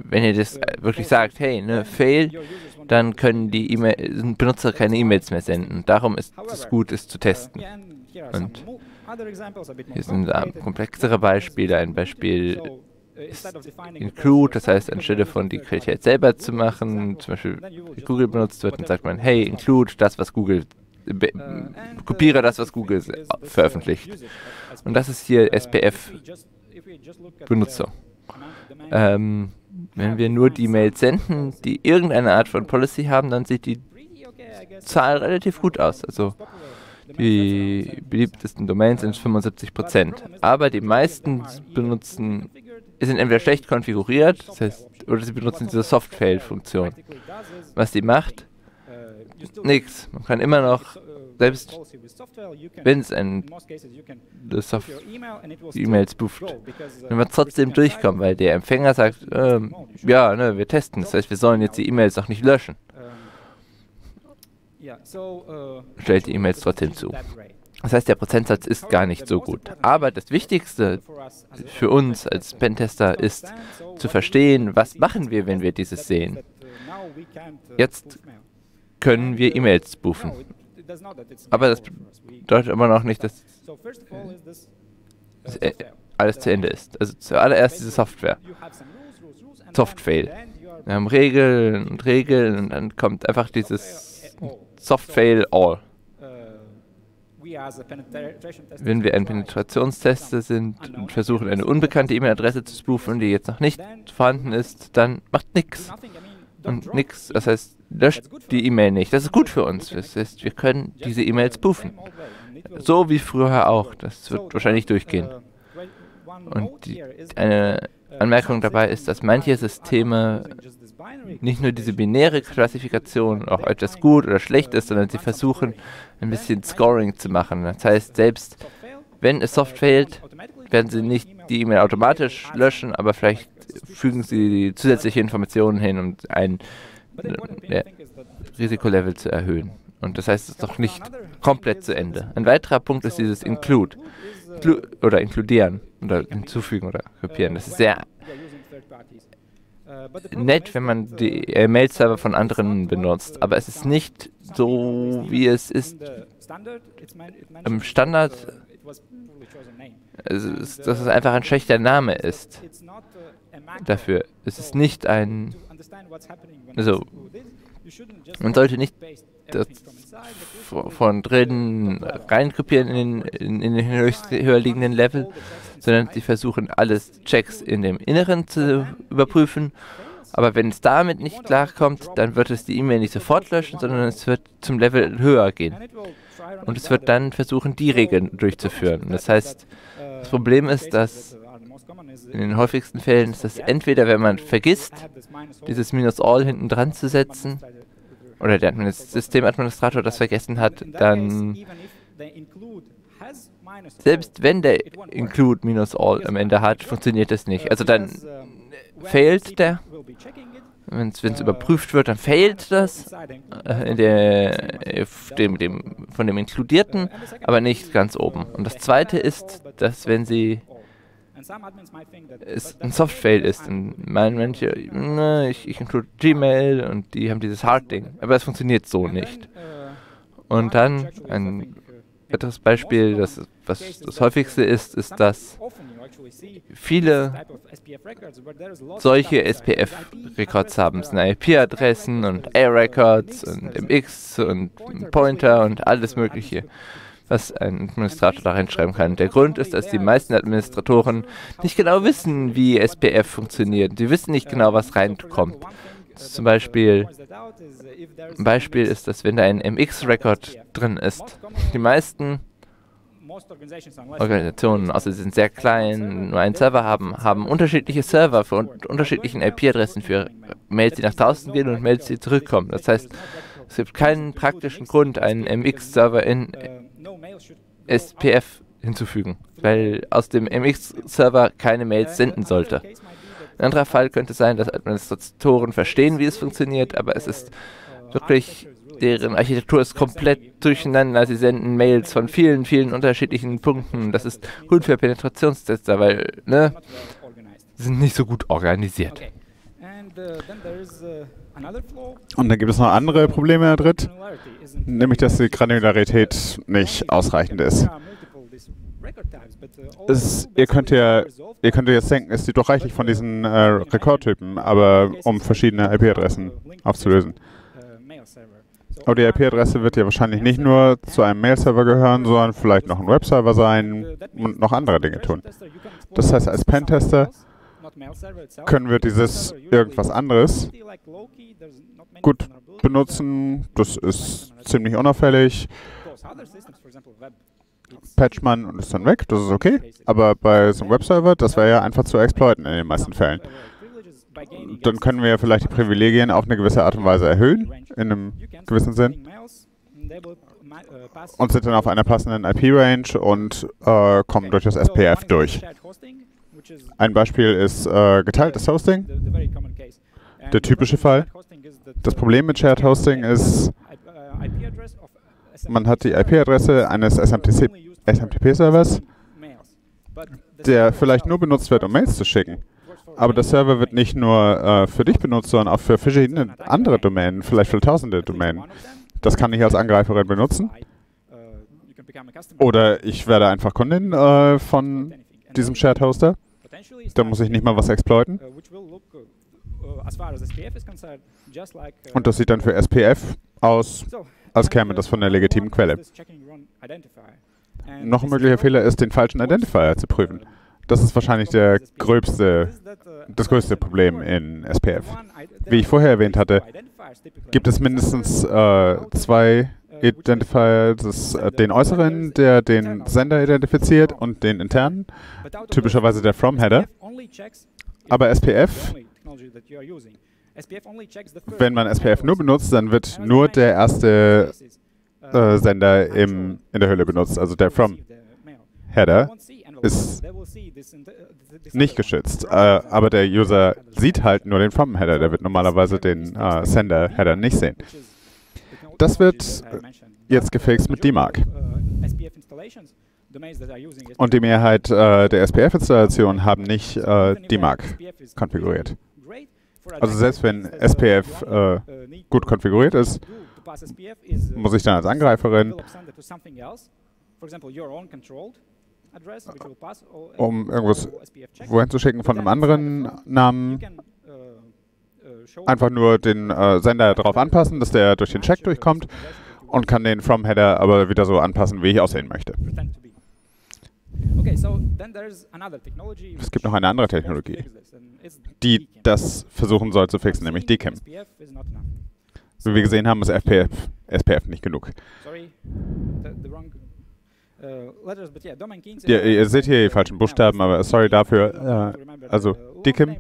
Wenn ihr das wirklich sagt, hey, ne, fail, dann können die Benutzer keine E-Mails mehr senden. Darum ist es gut, es zu testen. Und hier sind komplexere Beispiele. Ein Beispiel ist include, das heißt, anstelle von die Qualität selber zu machen, zum Beispiel Google benutzt wird, dann sagt man, hey, include das, was Google kopiere das, was Google veröffentlicht. Und das ist hier SPF. Benutzer. Wenn wir nur die Mails senden, die irgendeine Art von Policy haben, dann sieht die Zahl relativ gut aus. Also die beliebtesten Domains sind 75%. Aber die meisten benutzen, sind entweder schlecht konfiguriert, das heißt, oder sie benutzen diese Soft-Fail-Funktion. Was die macht? Nix. Man kann immer noch, selbst wenn es ein E-Mail spooft, wenn wir trotzdem durchkommen, weil der Empfänger sagt, ja, ne, wir testen, das heißt, wir sollen jetzt die E-Mails auch nicht löschen. Stellt die E-Mails trotzdem zu. Das heißt, der Prozentsatz ist gar nicht so gut. Aber das Wichtigste für uns als Pentester ist zu verstehen, was machen wir, wenn wir dieses sehen. Jetzt können wir E-Mails spoofen. Aber das bedeutet immer noch nicht, dass alles zu Ende ist. Also zuallererst diese Software. Soft-Fail. Wir haben Regeln und Regeln und dann kommt einfach dieses Soft-Fail-All. Wenn wir ein Penetrationstester sind und versuchen, eine unbekannte E-Mail-Adresse zu spoofen, die jetzt noch nicht vorhanden ist, dann macht nichts. Und nichts, das heißt, löscht die E-Mail nicht. Das ist gut für uns. Das heißt, wir können diese E-Mails spoofen. So wie früher auch. Das wird wahrscheinlich durchgehen. Und eine Anmerkung dabei ist, dass manche Systeme nicht nur diese binäre Klassifikation, auch etwas gut oder schlecht ist, sondern sie versuchen, ein bisschen Scoring zu machen. Das heißt, selbst wenn es soft fehlt, werden sie nicht die E-Mail automatisch löschen, aber vielleicht fügen sie zusätzliche Informationen hin, um ein Risikolevel zu erhöhen. Und das heißt, es ist noch nicht komplett zu Ende. Ein weiterer Punkt ist dieses Include oder Inkludieren oder Hinzufügen oder Kopieren. Das ist sehr nett, wenn man die Mail-Server von anderen benutzt, aber es ist nicht so, wie es ist im Standard. Also, dass es einfach ein schlechter Name ist. Dafür ist es nicht ein... Also, man sollte nicht das von drinnen reinkopieren in den höher liegenden Level, sondern sie versuchen, alles Checks in dem Inneren zu überprüfen. Aber wenn es damit nicht klarkommt, dann wird es die E-Mail nicht sofort löschen, sondern es wird zum Level höher gehen. Und es wird dann versuchen, die Regeln durchzuführen. Das heißt, das Problem ist, dass in den häufigsten Fällen ist das entweder, wenn man vergisst, dieses Minus-All hinten dran zu setzen, oder der Systemadministrator das vergessen hat, dann selbst wenn der Include Minus-All am Ende hat, funktioniert das nicht. Also dann fehlt der. Wenn es überprüft wird, dann fehlt das von dem Inkludierten, aber nicht ganz oben. Und das Zweite ist, dass wenn es ein Soft-Fail ist, und manche, ich include Gmail und die haben dieses Hard-Ding, aber das funktioniert so nicht. Und dann ein weiteres Beispiel, was das häufigste ist, ist, dass viele solche SPF-Records haben. Es sind IP-Adressen und A-Records und MX und Pointer und alles Mögliche, was ein Administrator da reinschreiben kann. Der Grund ist, dass die meisten Administratoren nicht genau wissen, wie SPF funktioniert. Die wissen nicht genau, was reinkommt. Zum Beispiel, ist, dass wenn da ein MX-Record drin ist, die meisten Organisationen, außer sie sind sehr klein, nur einen Server haben, haben unterschiedliche Server für unterschiedlichen IP-Adressen für Mails, die nach draußen gehen und Mails, die zurückkommen. Das heißt, es gibt keinen praktischen Grund, einen MX-Server in SPF hinzufügen, weil aus dem MX-Server keine Mails senden sollte. Ein anderer Fall könnte sein, dass Administratoren verstehen, wie es funktioniert, aber es ist wirklich, deren Architektur ist komplett durcheinander. Sie senden Mails von vielen, vielen unterschiedlichen Punkten. Das ist gut für Penetrationstester, weil, ne, sie sind nicht so gut organisiert. Und dann gibt es noch andere Probleme, Herr Dritt, nämlich, dass die Granularität nicht ausreichend ist. Ihr könnt jetzt denken, es gibt doch reichlich von diesen Rekordtypen, aber um verschiedene IP-Adressen aufzulösen. Aber die IP-Adresse wird ja wahrscheinlich nicht nur zu einem Mail-Server gehören, sondern vielleicht noch ein Webserver sein und noch andere Dinge tun. Das heißt, als Pentester können wir dieses irgendwas anderes gut benutzen. Das ist ziemlich unauffällig. Patcht man und ist dann weg, das ist okay. Aber bei so einem Webserver, das wäre ja einfach zu exploiten in den meisten Fällen. Dann können wir ja vielleicht die Privilegien auf eine gewisse Art und Weise erhöhen, in einem gewissen Sinn. Und sind dann auf einer passenden IP-Range und kommen durch das SPF durch. Ein Beispiel ist geteiltes Hosting, der typische Fall. Das Problem mit Shared Hosting ist, man hat die IP-Adresse eines SMTP-Servers, der vielleicht nur benutzt wird, um Mails zu schicken. Aber der Server wird nicht nur für dich benutzt, sondern auch für verschiedene andere Domänen, vielleicht für tausende Domänen. Das kann ich als Angreiferin benutzen. Oder ich werde einfach Kundin von diesem Shared Hoster. Da muss ich nicht mal was exploiten. Und das sieht dann für SPF aus, als käme das von der legitimen Quelle. Noch ein möglicher Fehler ist, den falschen Identifier zu prüfen. Das ist wahrscheinlich das größte Problem in SPF. Wie ich vorher erwähnt hatte, gibt es mindestens zwei Identifier, den äußeren, der den Sender identifiziert, und den internen, typischerweise der From-Header. Aber SPF, wenn man SPF nur benutzt, dann wird nur der erste Sender in der Hülle benutzt, also der From-Header. Ist nicht geschützt, aber der User sieht halt nur den From-Header, der wird normalerweise den Sender-Header nicht sehen. Das wird jetzt gefixt mit DMARC. Und die Mehrheit der SPF-Installationen haben nicht DMARC konfiguriert. Also selbst wenn SPF gut konfiguriert ist, muss ich dann als Angreiferin, um irgendwas wohin zu schicken von einem anderen Namen, einfach nur den Sender darauf anpassen, dass der durch den Check durchkommt, und kann den From-Header aber wieder so anpassen, wie ich aussehen möchte. Es gibt noch eine andere Technologie, die das versuchen soll zu fixen, nämlich DKIM. Wie wir gesehen haben, ist SPF nicht genug. Ja, ihr seht hier die falschen Buchstaben, aber sorry dafür. Also DKIM,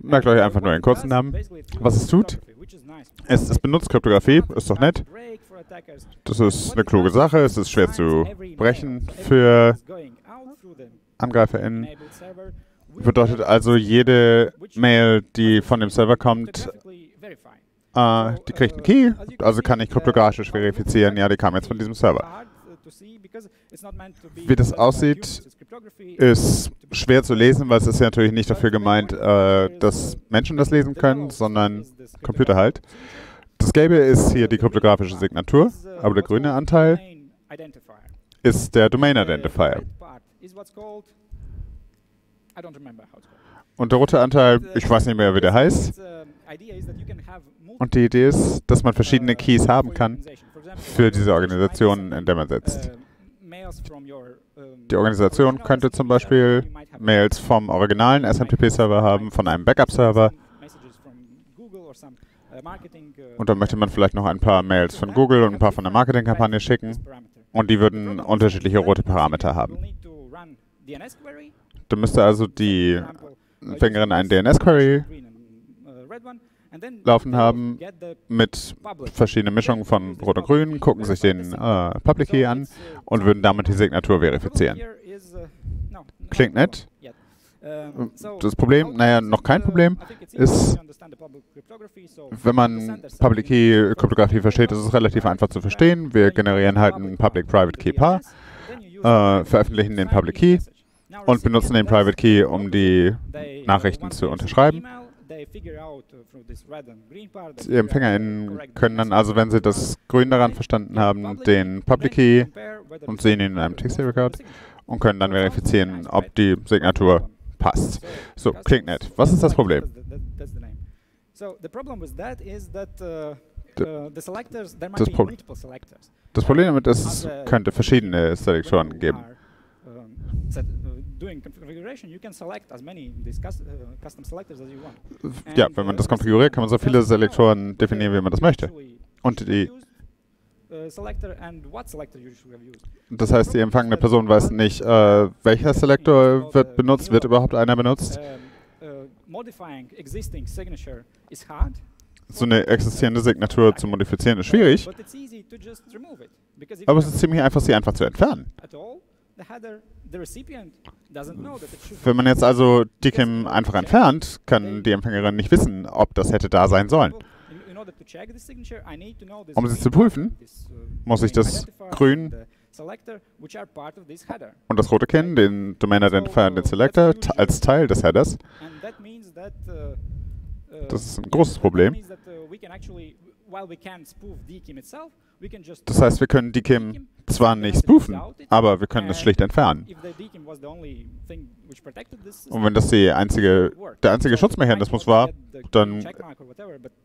merkt euch einfach nur den kurzen Namen. Was es tut, es benutzt Kryptographie, ist doch nett. Das ist eine kluge Sache, es ist schwer zu brechen für AngreiferInnen. Bedeutet also, jede Mail, die von dem Server kommt, die kriegt einen Key, also kann ich kryptografisch verifizieren, ja, die kam jetzt von diesem Server. Wie das aussieht, ist schwer zu lesen, weil es ist ja natürlich nicht dafür gemeint, dass Menschen das lesen können, sondern Computer halt. Das Gelbe ist hier die kryptografische Signatur, aber der grüne Anteil ist der Domain Identifier. Und der rote Anteil, ich weiß nicht mehr, wie der heißt. Und die Idee ist, dass man verschiedene Keys haben kann für diese Organisation, in der man sitzt. Die Organisation könnte zum Beispiel Mails vom originalen SMTP-Server haben, von einem Backup-Server. Und dann möchte man vielleicht noch ein paar Mails von Google und ein paar von der Marketingkampagne schicken. Und die würden unterschiedliche rote Parameter haben. Dann müsste also die Empfängerin einen DNS-Query laufen haben mit verschiedenen Mischungen von Rot und Grün, gucken sich den Public Key an und würden damit die Signatur verifizieren. Klingt nett. Das Problem, naja, noch kein Problem, ist, wenn man Public Key Kryptographie versteht, ist es relativ einfach zu verstehen. Wir generieren halt ein Public-Private Key Paar, veröffentlichen den Public Key und benutzen den Private Key, um die Nachrichten zu unterschreiben. Die EmpfängerInnen können dann also, wenn sie das Grün daran verstanden haben, den Public Key und sehen ihn in einem TXT-Record und können dann verifizieren, ob die Signatur passt. So, klingt nett. Was ist das Problem? Das Problem damit ist, es könnte verschiedene Selektoren geben. Ja, wenn man das konfiguriert, kann man so viele Selektoren definieren, wie man das möchte. Und die das heißt, die empfangende Person weiß nicht, welcher Selektor wird benutzt, wird überhaupt einer benutzt. So eine existierende Signatur zu modifizieren ist schwierig, aber es ist ziemlich einfach, sie einfach zu entfernen. Wenn man jetzt also DKIM einfach entfernt, kann die Empfängerin nicht wissen, ob das hätte da sein sollen. Um sie zu prüfen, muss ich das Grün und das Rote kennen, den Domain Identifier und den Selector als Teil des Headers. Das ist ein großes Problem. Das heißt, wir können DKIM zwar nicht spoofen, aber wir können es schlicht entfernen. Und wenn das der einzige Schutzmechanismus war, dann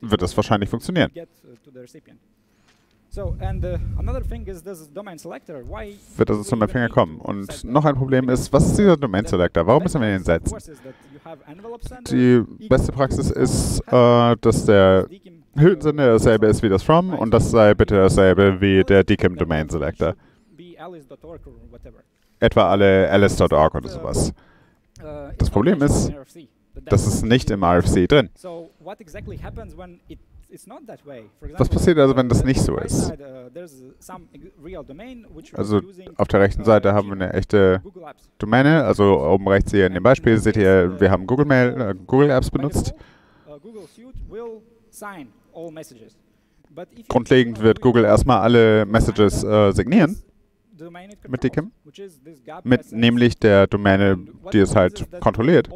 wird das wahrscheinlich funktionieren. Wird also zum Empfänger kommen. Und noch ein Problem ist, was ist dieser Domain Selector? Warum müssen wir ihn setzen? Die beste Praxis ist, dass der Hüllensender dasselbe ist wie das From und das sei bitte dasselbe wie der DKIM Domain Selector. Etwa alle alice.org oder sowas. Das Problem ist, das ist nicht im RFC drin. Was passiert also, wenn das nicht so ist? Also auf der rechten Seite haben wir eine echte Domäne, also oben rechts hier in dem Beispiel seht ihr, wir haben Google Mail, Google Apps benutzt. Grundlegend wird Google erstmal alle Messages signieren mit DKIM, mit nämlich der Domäne, die es halt kontrolliert.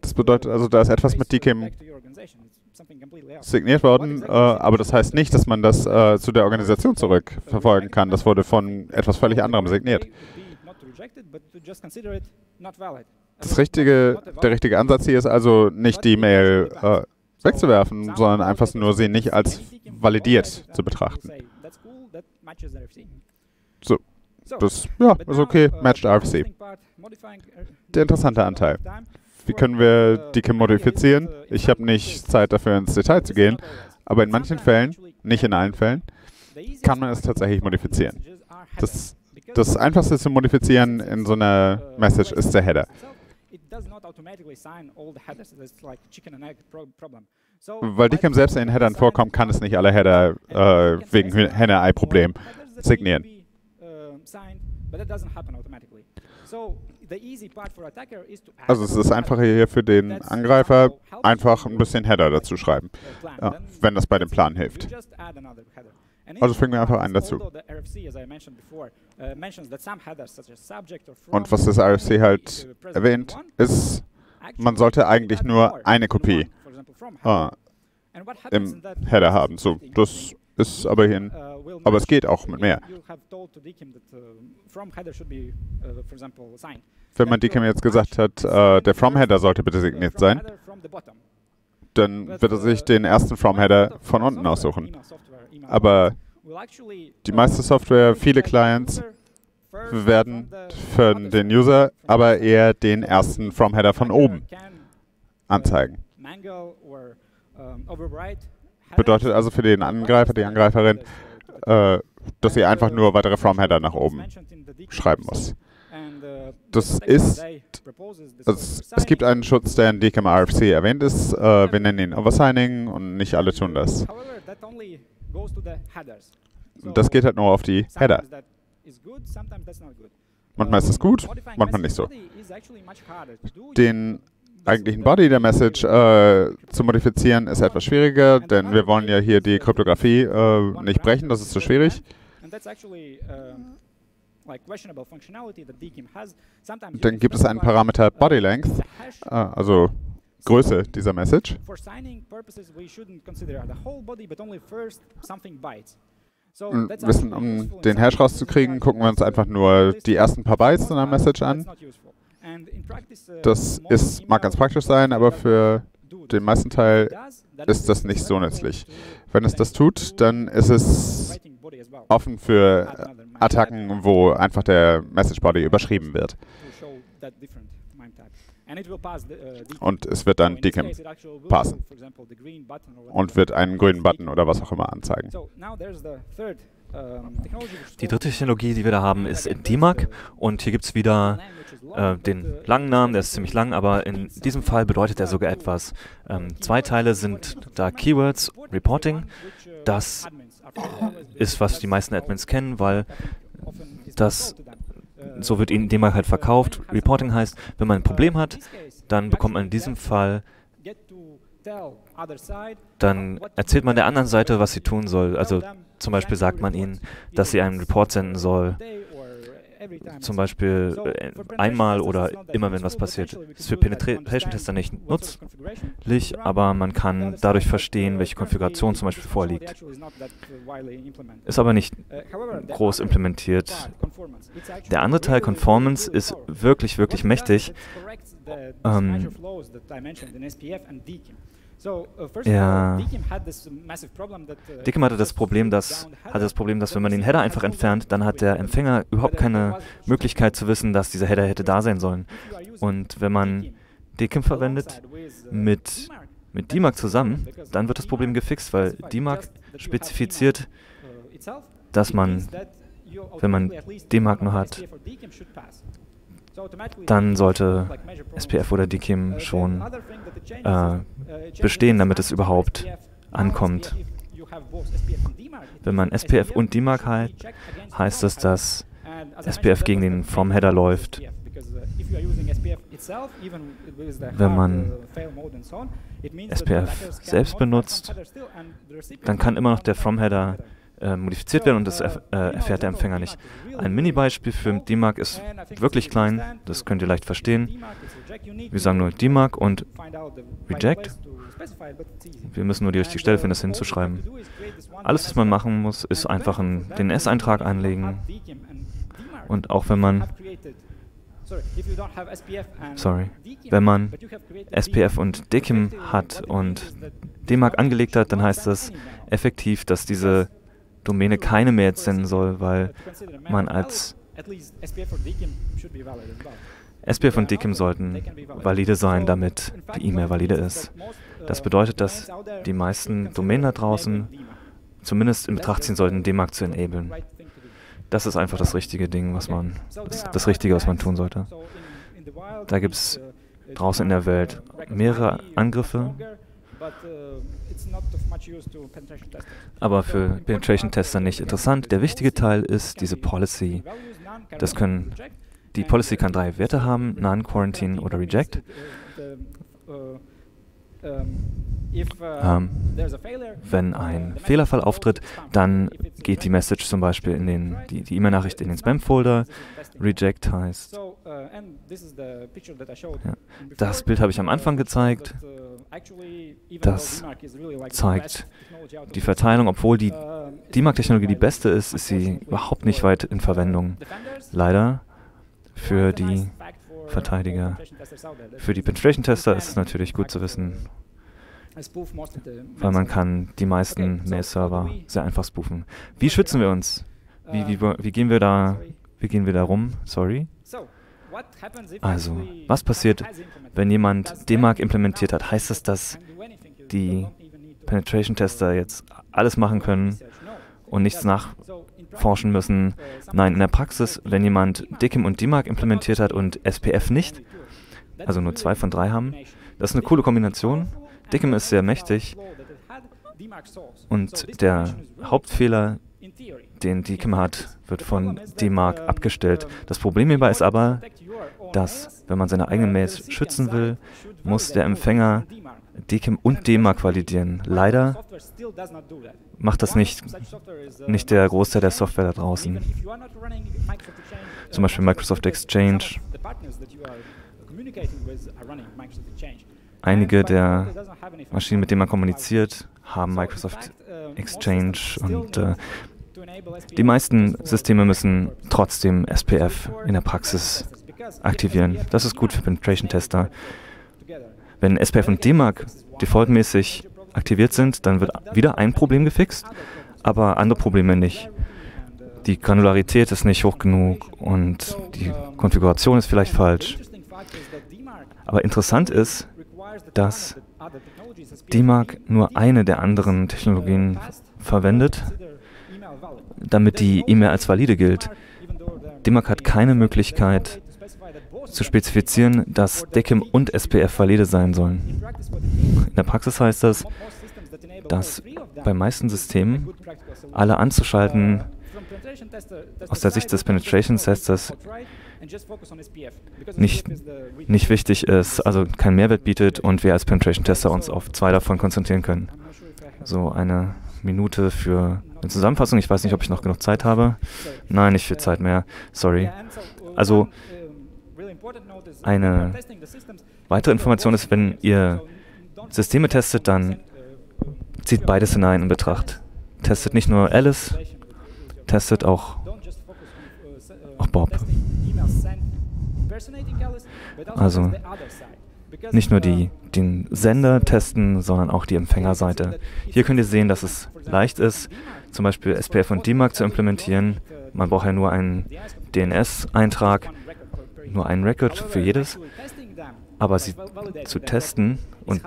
Das bedeutet also, da ist etwas mit DKIM signiert worden, aber das heißt nicht, dass man das zu der Organisation zurückverfolgen kann. Das wurde von etwas völlig anderem signiert. Der richtige Ansatz hier ist also nicht die Mail wegzuwerfen, sondern einfach nur sie nicht als validiert zu betrachten. So, das ja, ist okay, matched RFC. Der interessante Anteil. Wie können wir DKIM modifizieren? Ich habe nicht Zeit dafür, ins Detail zu gehen, aber in manchen Fällen, nicht in allen Fällen, kann man es tatsächlich modifizieren. Das Einfachste zu modifizieren in so einer Message ist der Header. Weil DKIM selbst in Headern vorkommt, kann es nicht alle Header wegen Henne-Ei-Problem signieren. Also es ist einfacher hier für den Angreifer, einfach ein bisschen Header dazu schreiben, ja, wenn das bei dem Plan hilft. Also fangen wir einfach einen dazu. Und was das RFC halt erwähnt, ist, man sollte eigentlich nur eine Kopie im Header haben. So, das ist aber hin. Aber es geht auch mit mehr. Wenn man DKIM jetzt gesagt hat, der From-Header sollte bitte signiert sein, dann wird er sich den ersten From-Header von unten aussuchen. Aber die meiste Software, viele Clients, werden für den User aber eher den ersten From-Header von oben anzeigen. Bedeutet also für den Angreifer, die Angreiferin, dass sie einfach nur weitere From-Header nach oben schreiben muss. Das ist, also es gibt einen Schutz, der in DKIM RFC erwähnt ist. Wir nennen ihn Oversigning und nicht alle tun das. Und das geht halt nur auf die Header. Manchmal ist es gut, manchmal nicht so. Den eigentlichen Body der Message zu modifizieren ist etwas schwieriger, denn wir wollen ja hier die Kryptographie nicht brechen, das ist zu schwierig. Dann gibt es einen Parameter Body Length, also Größe dieser Message. Wissen, um den Hash rauszukriegen, gucken wir uns einfach nur die ersten paar Bytes in einer Message an. Das ist, mag ganz praktisch sein, aber für den meisten Teil ist das nicht so nützlich. Wenn es das tut, dann ist es offen für Attacken, wo einfach der Message Body überschrieben wird. Und es wird dann DKIM passen und wird einen grünen Button oder was auch immer anzeigen. Die dritte Technologie, die wir da haben, ist DMARC, und hier gibt es wieder den langen Namen, der ist ziemlich lang, aber in diesem Fall bedeutet er sogar etwas. Zwei Teile sind da Keywords, Reporting, das ist, was die meisten Admins kennen, weil das, so wird ihnen DMARC halt verkauft. Reporting heißt, wenn man ein Problem hat, dann bekommt man in diesem Fall, dann erzählt man der anderen Seite, was sie tun soll. Also zum Beispiel sagt man ihnen, dass sie einen Report senden soll, zum Beispiel einmal oder immer, wenn was passiert. Das ist für Penetration-Tester nicht nützlich, aber man kann dadurch verstehen, welche Konfiguration zum Beispiel vorliegt. Ist aber nicht groß implementiert. Der andere Teil, Conformance, ist wirklich, wirklich mächtig. Ja. DKIM hatte das Problem, dass wenn man den Header einfach entfernt, dann hat der Empfänger überhaupt keine Möglichkeit zu wissen, dass dieser Header hätte da sein sollen. Und wenn man DKIM verwendet mit DMARC zusammen, dann wird das Problem gefixt, weil DMARC spezifiziert, dass man, wenn man DMARC nur hat, dann sollte SPF oder DKIM schon bestehen, damit es überhaupt ankommt. Wenn man SPF und DMARC hat, heißt es, dass SPF gegen den From-Header läuft. Wenn man SPF selbst benutzt, dann kann immer noch der From-Header modifiziert werden und das erfährt der Empfänger nicht. Ein Mini-Beispiel für DMARC ist wirklich klein, das könnt ihr leicht verstehen. Wir sagen nur DMARC und Reject. Wir müssen nur die richtige Stelle finden, das hinzuschreiben. Alles, was man machen muss, ist einfach einen DNS-Eintrag einlegen. Und auch wenn man SPF und DKIM hat und DMARC angelegt hat, dann heißt das effektiv, dass diese Domäne keine mehr jetzt senden soll, weil man als SPF und DKIM sollten valide sein, damit die E-Mail valide ist. Das bedeutet, dass die meisten Domänen da draußen zumindest in Betracht ziehen sollten, DMARC zu enablen. Das ist einfach das richtige Ding, das Richtige, was man tun sollte. Da gibt es draußen in der Welt mehrere Angriffe, aber für Penetration-Tester nicht interessant. Der wichtige Teil ist diese Policy. Die Policy kann drei Werte haben, None, Quarantine oder Reject. Wenn ein Fehlerfall auftritt, dann geht die E-Mail-Nachricht in den Spam-Folder. Reject heißt, Das Bild habe ich am Anfang gezeigt. Das zeigt die Verteilung. Obwohl die DMARC-Technologie die beste ist, ist sie überhaupt nicht weit in Verwendung. Leider für die Verteidiger. Für die Penetration-Tester ist es natürlich gut zu wissen, weil man kann die meisten Mail-Server sehr einfach spoofen. Wie schützen wir uns? Wie gehen wir da rum? Sorry. Also, was passiert, wenn jemand DMARC implementiert hat? Heißt das, dass die Penetration-Tester jetzt alles machen können und nichts nachforschen müssen? Nein, in der Praxis, wenn jemand DKIM und DMARC implementiert hat und SPF nicht, also nur 2 von 3 haben, das ist eine coole Kombination. DKIM ist sehr mächtig und der Hauptfehler, den DKIM hat, wird von DMARC abgestellt. Das Problem hierbei ist aber, dass, wenn man seine eigenen Mails schützen will, muss der Empfänger DKIM und DMARC validieren. Leider macht das nicht der Großteil der Software da draußen. Zum Beispiel Microsoft Exchange. Einige der Maschinen, mit denen man kommuniziert, haben Microsoft Exchange und die meisten Systeme müssen trotzdem SPF in der Praxis aktivieren. Das ist gut für Penetration-Tester. Wenn SPF und DMARC defaultmäßig aktiviert sind, dann wird wieder ein Problem gefixt, aber andere Probleme nicht. Die Granularität ist nicht hoch genug und die Konfiguration ist vielleicht falsch. Aber interessant ist, dass DMARC nur eine der anderen Technologien verwendet, damit die E-Mail als valide gilt. DMARC hat keine Möglichkeit zu spezifizieren, dass DKIM und SPF valide sein sollen. In der Praxis heißt das, dass bei meisten Systemen alle anzuschalten aus der Sicht des Penetration-Testers nicht wichtig ist, also keinen Mehrwert bietet und wir als Penetration-Tester uns auf 2 davon konzentrieren können. So eine Minute für eine Zusammenfassung. Ich weiß nicht, ob ich noch genug Zeit habe. Nein, nicht viel Zeit mehr. Sorry. Also eine weitere Information ist, wenn ihr Systeme testet, dann zieht beide Szenarien in Betracht. Testet nicht nur Alice, testet auch Bob. Also nicht nur den Sender testen, sondern auch die Empfängerseite. Hier könnt ihr sehen, dass es leicht ist, zum Beispiel SPF und DMARC zu implementieren. Man braucht ja nur einen DNS-Eintrag, nur einen Record für jedes. Aber sie zu testen und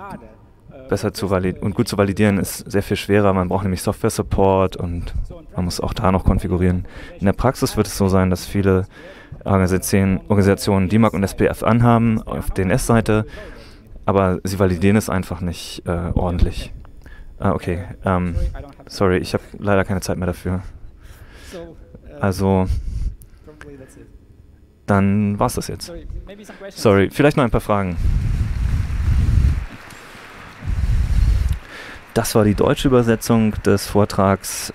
gut zu validieren ist sehr viel schwerer. Man braucht nämlich Software-Support und man muss auch da noch konfigurieren. In der Praxis wird es so sein, dass viele Organisationen DMARC und SPF anhaben auf DNS-Seite, aber sie validieren es einfach nicht ordentlich. Okay, sorry, ich habe leider keine Zeit mehr dafür. Also, dann war's das jetzt. Sorry, vielleicht noch ein paar Fragen. Das war die deutsche Übersetzung des Vortrags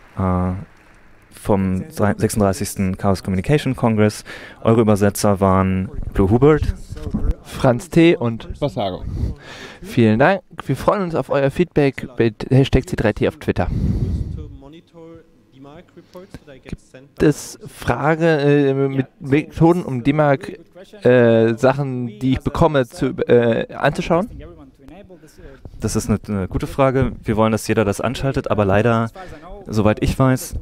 vom 36. Chaos Communication Congress. Eure Übersetzer waren Blue Hubert, Franz T. und Vassago. Vielen Dank. Wir freuen uns auf euer Feedback mit Hashtag C3T auf Twitter. Gibt es Fragen mit Methoden, um DMARC-Sachen, die ich bekomme, anzuschauen? Das ist eine gute Frage. Wir wollen, dass jeder das anschaltet, aber leider, soweit ich weiß,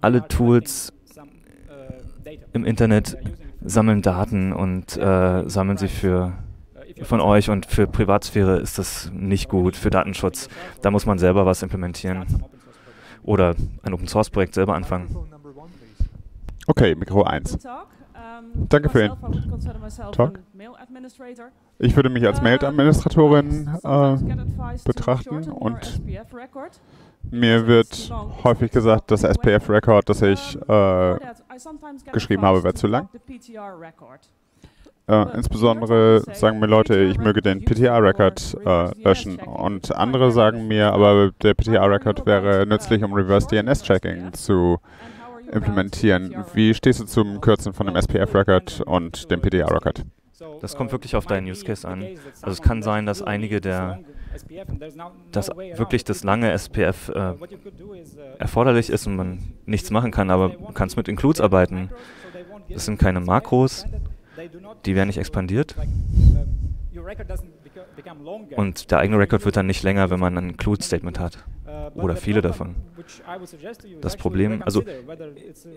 alle Tools im Internet sammeln Daten und sammeln sie von euch und für Privatsphäre ist das nicht gut, für Datenschutz. Da muss man selber was implementieren oder ein Open-Source-Projekt selber anfangen. Okay, Mikro 1. Danke für den Talk. Ich würde mich als Mail-Administratorin betrachten und mir wird häufig gesagt, das SPF-Record, das ich geschrieben habe, wäre zu lang. Insbesondere sagen mir Leute, ich möge den PTR-Record löschen und andere sagen mir, aber der PTR-Record wäre nützlich, um Reverse-DNS-Checking zu implementieren. Wie stehst du zum Kürzen von dem SPF-Record und dem PDA-Record? Das kommt wirklich auf deinen Use Case an. Also es kann sein, dass einige wirklich das lange SPF erforderlich ist und man nichts machen kann, aber du kannst mit Includes arbeiten. Das sind keine Makros, die werden nicht expandiert. Und der eigene Record wird dann nicht länger, wenn man ein Include-Statement hat. Oder viele davon. Das Problem, also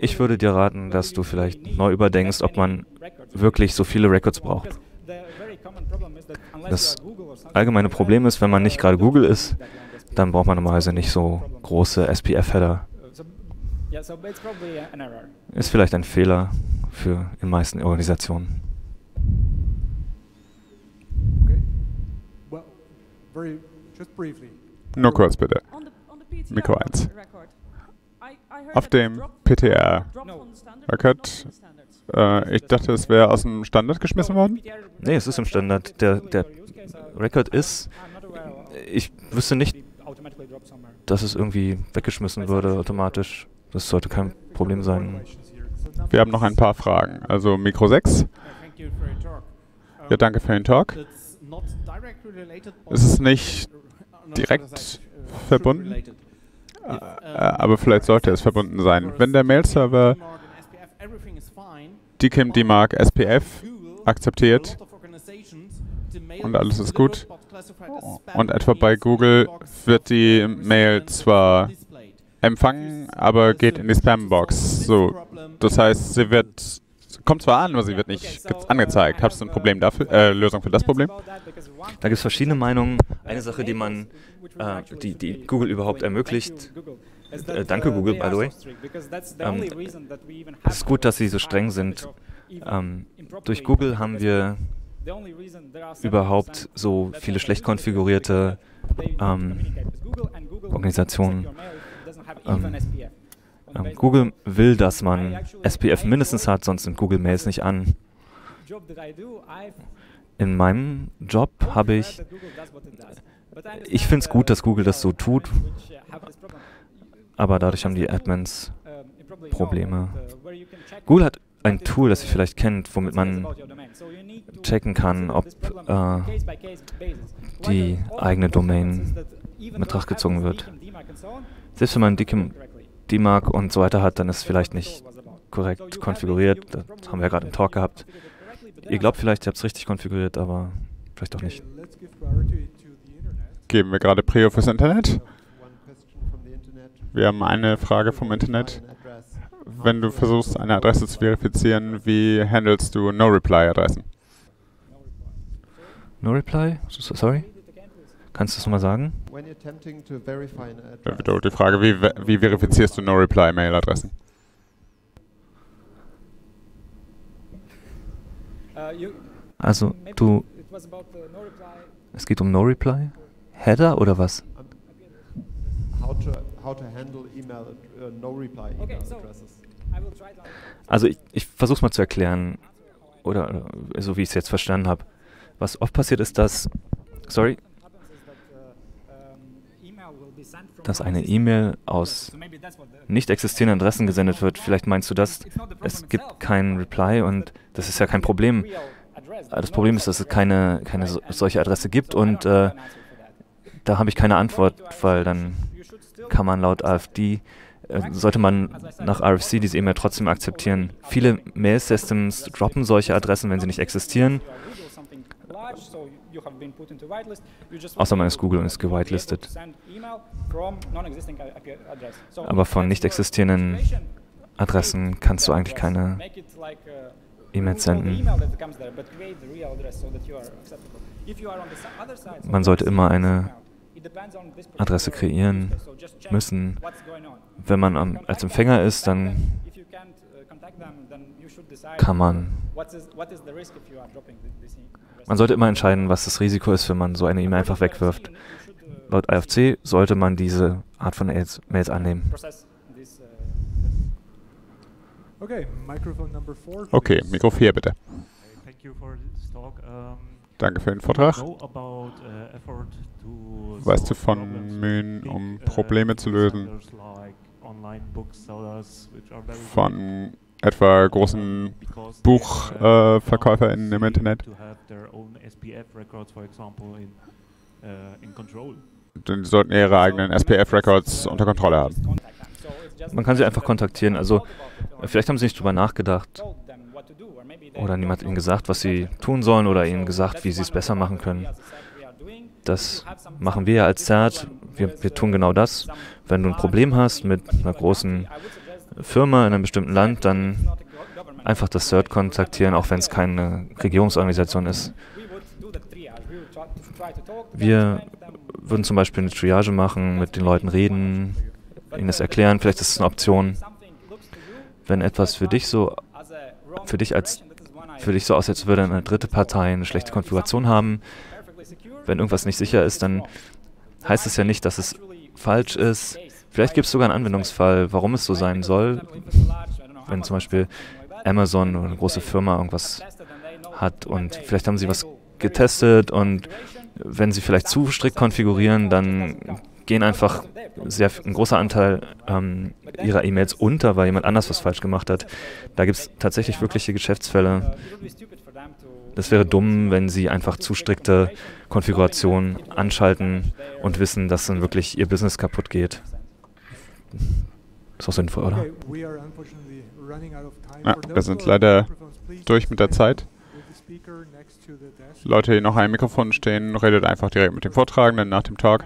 ich würde dir raten, dass du vielleicht neu überdenkst, ob man wirklich so viele Records braucht. Das allgemeine Problem ist, wenn man nicht gerade Google ist, dann braucht man normalerweise nicht so große SPF-Header. Ist vielleicht ein Fehler für die meisten Organisationen. Nur kurz bitte. Mikro 1. Auf dem PTR-Record, ich dachte, es wäre aus dem Standard geschmissen worden? Nee, es ist im Standard. Der Record ist, ich wüsste nicht, dass es irgendwie weggeschmissen würde automatisch. Das sollte kein Problem sein. Wir haben noch ein paar Fragen. Also Mikro 6. Ja, danke für den Talk. Es ist nicht direkt verbunden, aber vielleicht sollte es verbunden sein. Wenn der Mail-Server DKIM, DMARC, SPF akzeptiert und alles ist gut, und etwa bei Google wird die Mail zwar empfangen, aber geht in die Spambox. So, das heißt, sie wird... Kommt zwar an, aber sie wird nicht angezeigt. Hast du ein Problem dafür, Lösung für das Problem? Da gibt es verschiedene Meinungen. Eine Sache, die man, die Google überhaupt ermöglicht, danke Google, by the way, es ist gut, dass sie so streng sind. Durch Google haben wir überhaupt so viele schlecht konfigurierte Organisationen. Google will, dass man SPF mindestens hat, sonst sind Google Mails nicht an. In meinem Job habe ich... Ich finde es gut, dass Google das so tut, aber dadurch haben die Admins Probleme. Google hat ein Tool, das ihr vielleicht kennt, womit man checken kann, ob die eigene Domain in Betracht gezogen wird. Selbst wenn man DKIM DMARC und so weiter hat, dann ist es vielleicht nicht korrekt konfiguriert. Das haben wir ja gerade im Talk gehabt. Ihr glaubt vielleicht, ihr habt es richtig konfiguriert, aber vielleicht auch nicht. Geben wir gerade Prio fürs Internet? Wir haben eine Frage vom Internet. Wenn du versuchst, eine Adresse zu verifizieren, wie handelst du No-Reply-Adressen? No-Reply? Sorry? Kannst du es nochmal sagen? Die Frage, wie verifizierst du No-Reply-Mail-Adressen? Also, es geht um No-Reply? Header oder was? Also, ich versuche es mal zu erklären, oder so wie ich es jetzt verstanden habe. Was oft passiert ist, dass... Sorry? Dass eine E-Mail aus nicht existierenden Adressen gesendet wird. Vielleicht meinst du das, es gibt keinen Reply und das ist ja kein Problem. Das Problem ist, dass es keine solche Adresse gibt und da habe ich keine Antwort, weil dann kann man laut AFD, sollte man nach RFC diese E-Mail trotzdem akzeptieren. Viele Mail-Systems droppen solche Adressen, wenn sie nicht existieren. Außer man ist Google und ist gewitelistet. Aber von nicht existierenden Adressen kannst du eigentlich keine E-Mails senden. Man sollte immer eine Adresse kreieren müssen. Wenn man als Empfänger ist, dann kann man... Man sollte immer entscheiden, was das Risiko ist, wenn man so eine E-Mail einfach wegwirft. Laut IFC sollte man diese Art von Mails annehmen. Okay, Mikro 4 bitte. Danke für den Vortrag. Weißt du von Mühen, um Probleme zu lösen, von etwa großen BuchverkäuferInnen im Internet. Denn sie sollten ihre eigenen SPF-Records unter Kontrolle haben. Man kann sie einfach kontaktieren. Also vielleicht haben sie nicht drüber nachgedacht oder niemand hat ihnen gesagt, was sie tun sollen oder ihnen gesagt, wie sie es besser machen können. Das machen wir ja als CERT. Wir tun genau das. Wenn du ein Problem hast mit einer großen Firma in einem bestimmten Land, dann einfach das CERT kontaktieren, auch wenn es keine Regierungsorganisation ist. Wir würden zum Beispiel eine Triage machen, mit den Leuten reden, ihnen das erklären. Vielleicht ist es eine Option. Wenn etwas für dich so aussieht, als würde eine dritte Partei eine schlechte Konfiguration haben, wenn irgendwas nicht sicher ist, dann heißt es ja nicht, dass es falsch ist. Vielleicht gibt es sogar einen Anwendungsfall, warum es so sein soll, wenn zum Beispiel Amazon oder eine große Firma irgendwas hat und vielleicht haben sie was getestet und wenn sie vielleicht zu strikt konfigurieren, dann gehen einfach ein großer Anteil ihrer E-Mails unter, weil jemand anders was falsch gemacht hat. Da gibt es tatsächlich wirkliche Geschäftsfälle. Es wäre dumm, wenn sie einfach zu strikte Konfigurationen anschalten und wissen, dass dann wirklich ihr Business kaputt geht. Ist auch sinnvoll, oder? Ja, wir sind leider durch mit der Zeit. Leute, die noch am Mikrofon stehen, redet einfach direkt mit dem Vortragenden nach dem Talk.